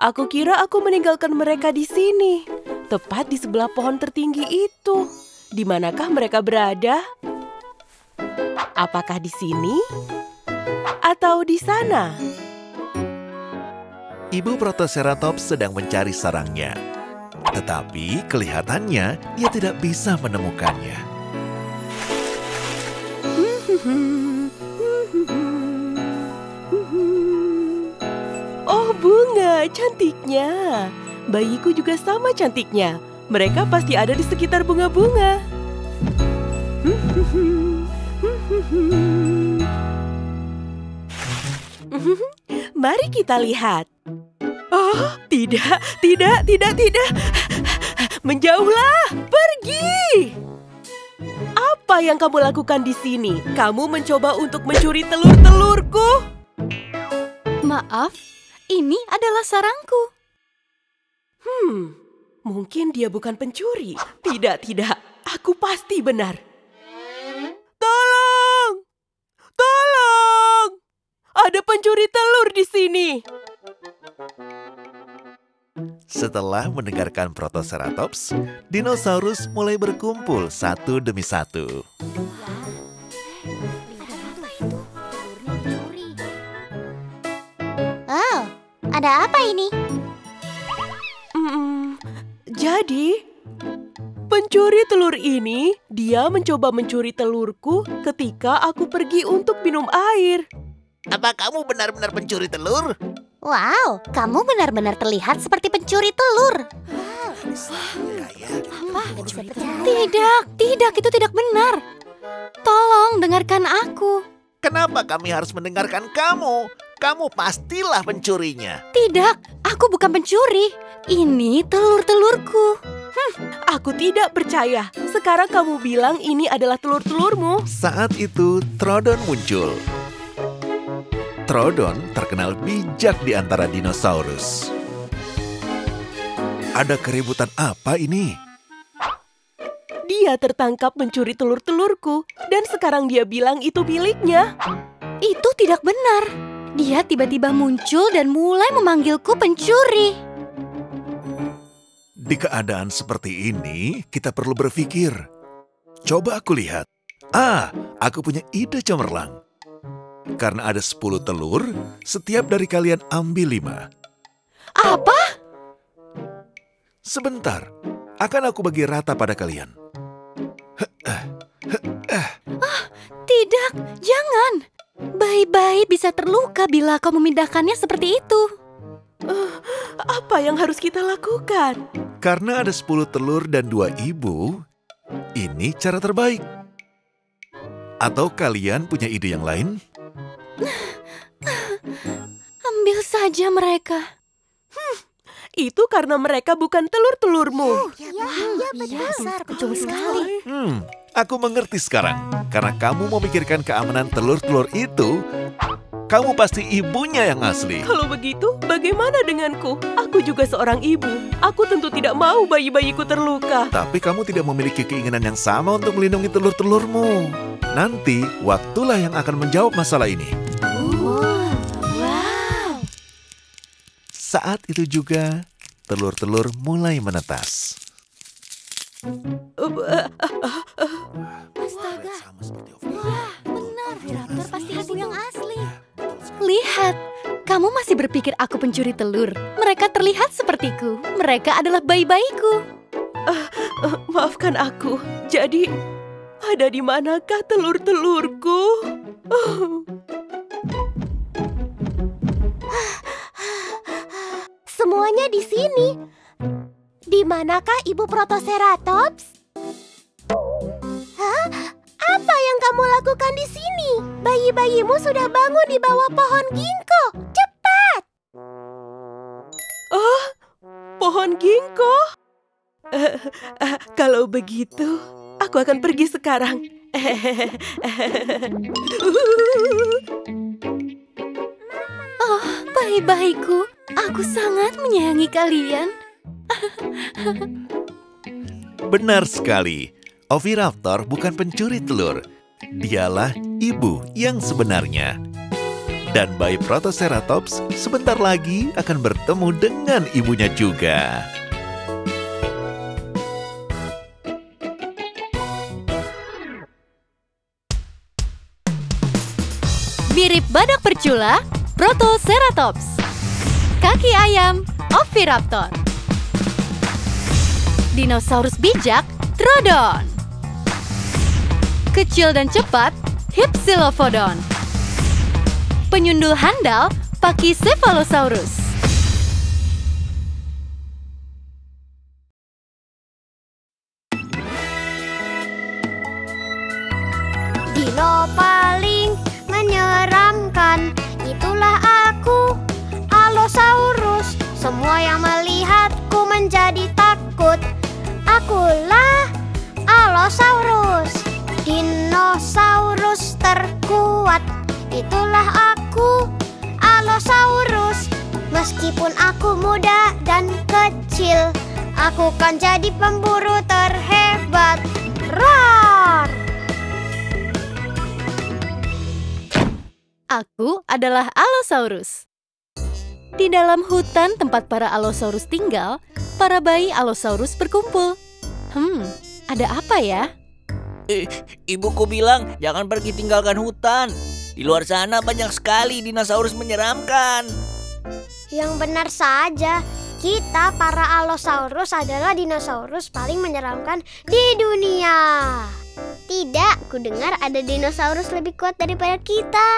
Aku kira aku meninggalkan mereka di sini, tepat di sebelah pohon tertinggi itu. Di manakah mereka berada? Apakah di sini atau di sana? Ibu Protoceratops sedang mencari sarangnya, tetapi kelihatannya dia tidak bisa menemukannya. Oh, bunga, cantiknya. Bayiku juga sama cantiknya. Mereka pasti ada di sekitar bunga-bunga. Mari kita lihat. Oh, tidak. Menjauhlah, pergi. Apa yang kamu lakukan di sini? Kamu mencoba untuk mencuri telur-telurku. Maaf, ini adalah sarangku. Mungkin dia bukan pencuri. Tidak. Aku pasti benar. Tolong! Tolong! Ada pencuri telur di sini. Setelah mendengarkan Protoceratops, dinosaurus mulai berkumpul satu demi satu. Oh, ada apa ini? Jadi, pencuri telur ini, dia mencoba mencuri telurku ketika aku pergi untuk minum air. Apa kamu benar-benar pencuri telur? Wow, kamu benar-benar terlihat seperti pencuri telur. Tidak, itu tidak benar. Tolong dengarkan aku. Kenapa kami harus mendengarkan kamu? Kamu pastilah pencurinya. Tidak, aku bukan pencuri. Ini telur-telurku. Aku tidak percaya. Sekarang kamu bilang ini adalah telur-telurmu. Saat itu, Troodon muncul. Troodon terkenal bijak di antara dinosaurus. Ada keributan apa ini? Dia tertangkap mencuri telur-telurku, dan sekarang dia bilang itu miliknya. Itu tidak benar. Dia tiba-tiba muncul dan mulai memanggilku pencuri. Di keadaan seperti ini, kita perlu berpikir. Coba aku lihat. Aku punya ide cemerlang. Karena ada 10 telur, setiap dari kalian ambil 5. Apa? Sebentar, akan aku bagi rata pada kalian. Tidak, jangan. Bayi-bayi bisa terluka bila kau memindahkannya seperti itu. Apa yang harus kita lakukan? Karena ada 10 telur dan 2 ibu, ini cara terbaik. Atau kalian punya ide yang lain? Ambil saja mereka. Itu karena mereka bukan telur-telurmu. Ya, betul sekali. Aku mengerti sekarang. Karena kamu memikirkan keamanan telur-telur itu, kamu pasti ibunya yang asli. Kalau begitu, bagaimana denganku? Aku juga seorang ibu. Aku tentu tidak mau bayi-bayiku terluka. Tapi kamu tidak memiliki keinginan yang sama untuk melindungi telur-telurmu. Nanti, waktulah yang akan menjawab masalah ini. Saat itu juga, telur-telur mulai menetas. Astaga. Wah, benar. Oviraptor pasti ibu yang asli. Lihat, kamu masih berpikir aku pencuri telur. Mereka terlihat sepertiku. Mereka adalah bayi-bayiku. Maafkan aku. Jadi, ada di manakah telur-telurku? Semuanya di sini. Di manakah ibu Protoceratops? Apa yang kamu lakukan di sini? Bayi-bayimu sudah bangun di bawah pohon ginkgo. Cepat! Oh, pohon ginkgo? Kalau begitu, aku akan pergi sekarang. Oh, bayi-bayiku. Aku sangat menyayangi kalian. Benar sekali. Oviraptor bukan pencuri telur. Dialah ibu yang sebenarnya. Dan bayi Protoceratops sebentar lagi akan bertemu dengan ibunya juga. Mirip badak percula, Protoceratops. Kaki ayam, Oviraptor. Dinosaurus bijak, Troodon. Kecil dan cepat, Hypsilophodon. Penyundul handal Pachycephalosaurus. Dino paling menyeramkan, itulah aku, Allosaurus. Semua yang melihatku menjadi takut. Akulah Allosaurus, dinosaurus terkuat. Itulah aku, Allosaurus. Meskipun aku muda dan kecil, aku kan jadi pemburu terhebat. Roar! Aku adalah Allosaurus. Di dalam hutan tempat para Allosaurus tinggal, para bayi Allosaurus berkumpul. Ada apa ya? Ibuku bilang jangan pergi tinggalkan hutan. Di luar sana banyak sekali dinosaurus menyeramkan. Yang benar saja, kita para Allosaurus adalah dinosaurus paling menyeramkan di dunia. Tidak, ku dengar ada dinosaurus lebih kuat daripada kita.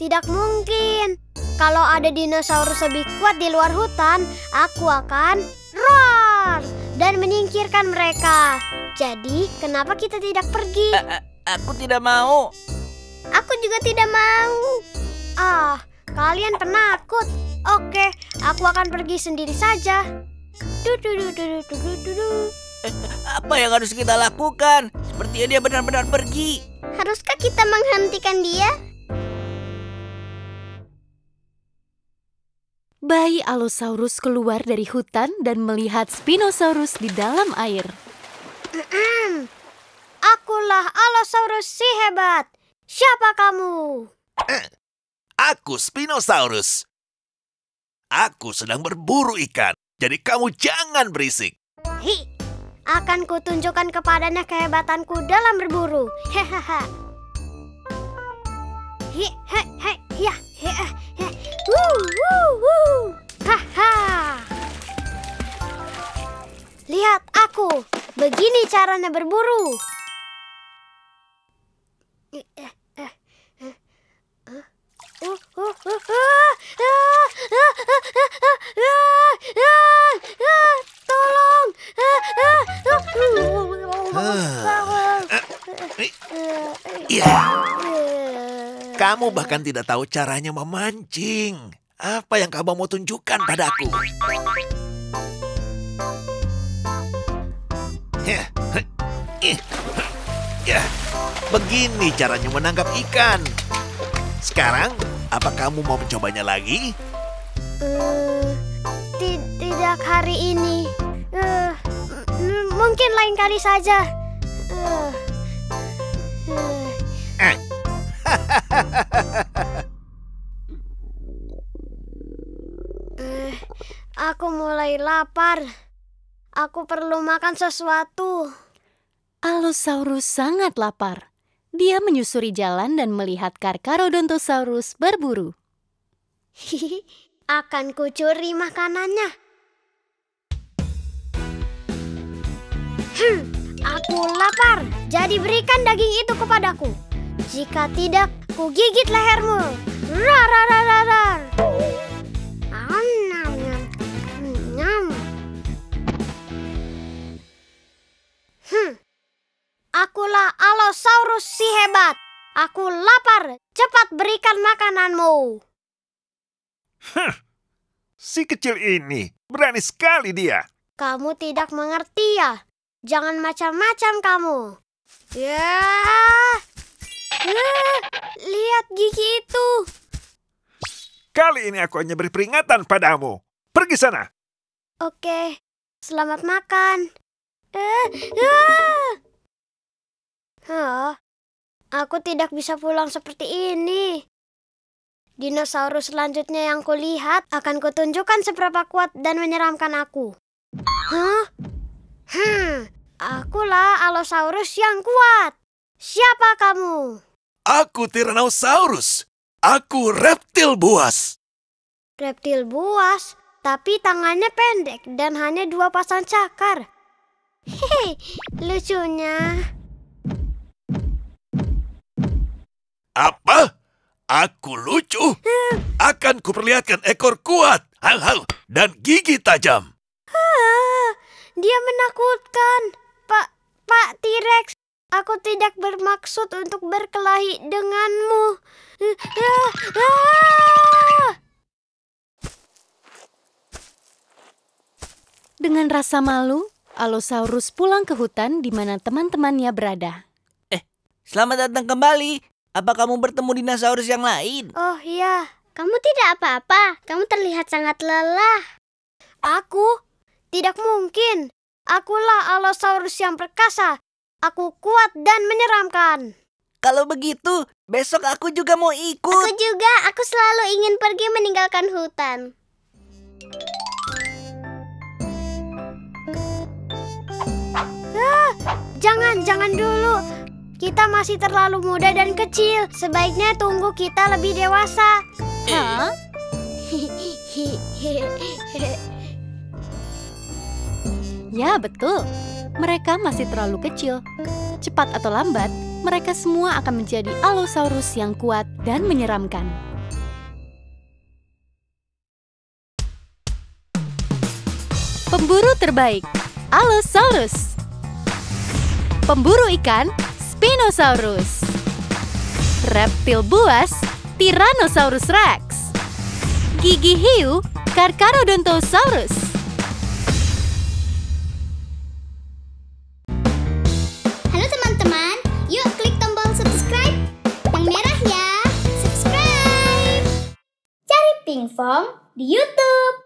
Tidak mungkin. Kalau ada dinosaurus lebih kuat di luar hutan, aku akan roar dan menyingkirkan mereka. Jadi, kenapa kita tidak pergi? Aku tidak mau. Aku juga tidak mau. Ah, kalian penakut. Oke, aku akan pergi sendiri saja. Apa yang harus kita lakukan? Sepertinya dia benar-benar pergi. Haruskah kita menghentikan dia? Bayi Allosaurus keluar dari hutan dan melihat Spinosaurus di dalam air. Akulah Allosaurus si hebat. Siapa kamu? Aku Spinosaurus. Aku sedang berburu ikan. Jadi kamu jangan berisik. Akan kutunjukkan kepadanya kehebatanku dalam berburu. Hahaha. Lihat aku. Begini caranya berburu. Tolong. Kamu bahkan tidak tahu caranya memancing. Apa yang kamu mau tunjukkan padaku? Begini caranya menangkap ikan. Sekarang, apa kamu mau mencobanya lagi? Tidak hari ini. Mungkin lain kali saja. Aku mulai lapar. Aku perlu makan sesuatu. Allosaurus sangat lapar. Dia menyusuri jalan dan melihat Karkarodontosaurus berburu. Akan kucuri makanannya. Aku lapar. Jadi berikan daging itu kepadaku. Jika tidak, ku gigit lehermu. Rar, rar, rar, rar. Akulah Allosaurus si hebat. Aku lapar. Cepat berikan makananmu. Si kecil ini berani sekali dia. Kamu tidak mengerti ya. Jangan macam-macam kamu. Lihat gigi itu. Kali ini aku hanya beri peringatan padamu. Pergi sana. Oke. Selamat makan. Aku tidak bisa pulang seperti ini. Dinosaurus selanjutnya yang kulihat akan kutunjukkan seberapa kuat dan menyeramkan aku. Akulah Allosaurus yang kuat. Siapa kamu? Aku Tyrannosaurus. Aku reptil buas. Reptil buas? Tapi tangannya pendek dan hanya 2 pasang cakar. Lucunya. Apa? Aku lucu? Akan kuperlihatkan ekor kuat, hang-hang, dan gigi tajam. Dia menakutkan, Pak T-Rex. Aku tidak bermaksud untuk berkelahi denganmu. Dengan rasa malu, Allosaurus pulang ke hutan di mana teman-temannya berada. Selamat datang kembali. Apa kamu bertemu dinosaurus yang lain? Oh iya, kamu tidak apa-apa. Kamu terlihat sangat lelah. Aku? Tidak mungkin. Akulah Allosaurus yang perkasa. Aku kuat dan menyeramkan. Kalau begitu, besok aku juga mau ikut. Aku juga, aku selalu ingin pergi meninggalkan hutan. Jangan dulu. Kita masih terlalu muda dan kecil. Sebaiknya tunggu kita lebih dewasa. Hah? Ya, betul. Mereka masih terlalu kecil. Cepat atau lambat, mereka semua akan menjadi Allosaurus yang kuat dan menyeramkan. Pemburu terbaik, Allosaurus. Pemburu ikan, Spinosaurus. Reptil buas, Tyrannosaurus Rex. Gigi hiu, Karkarodontosaurus. Form di YouTube.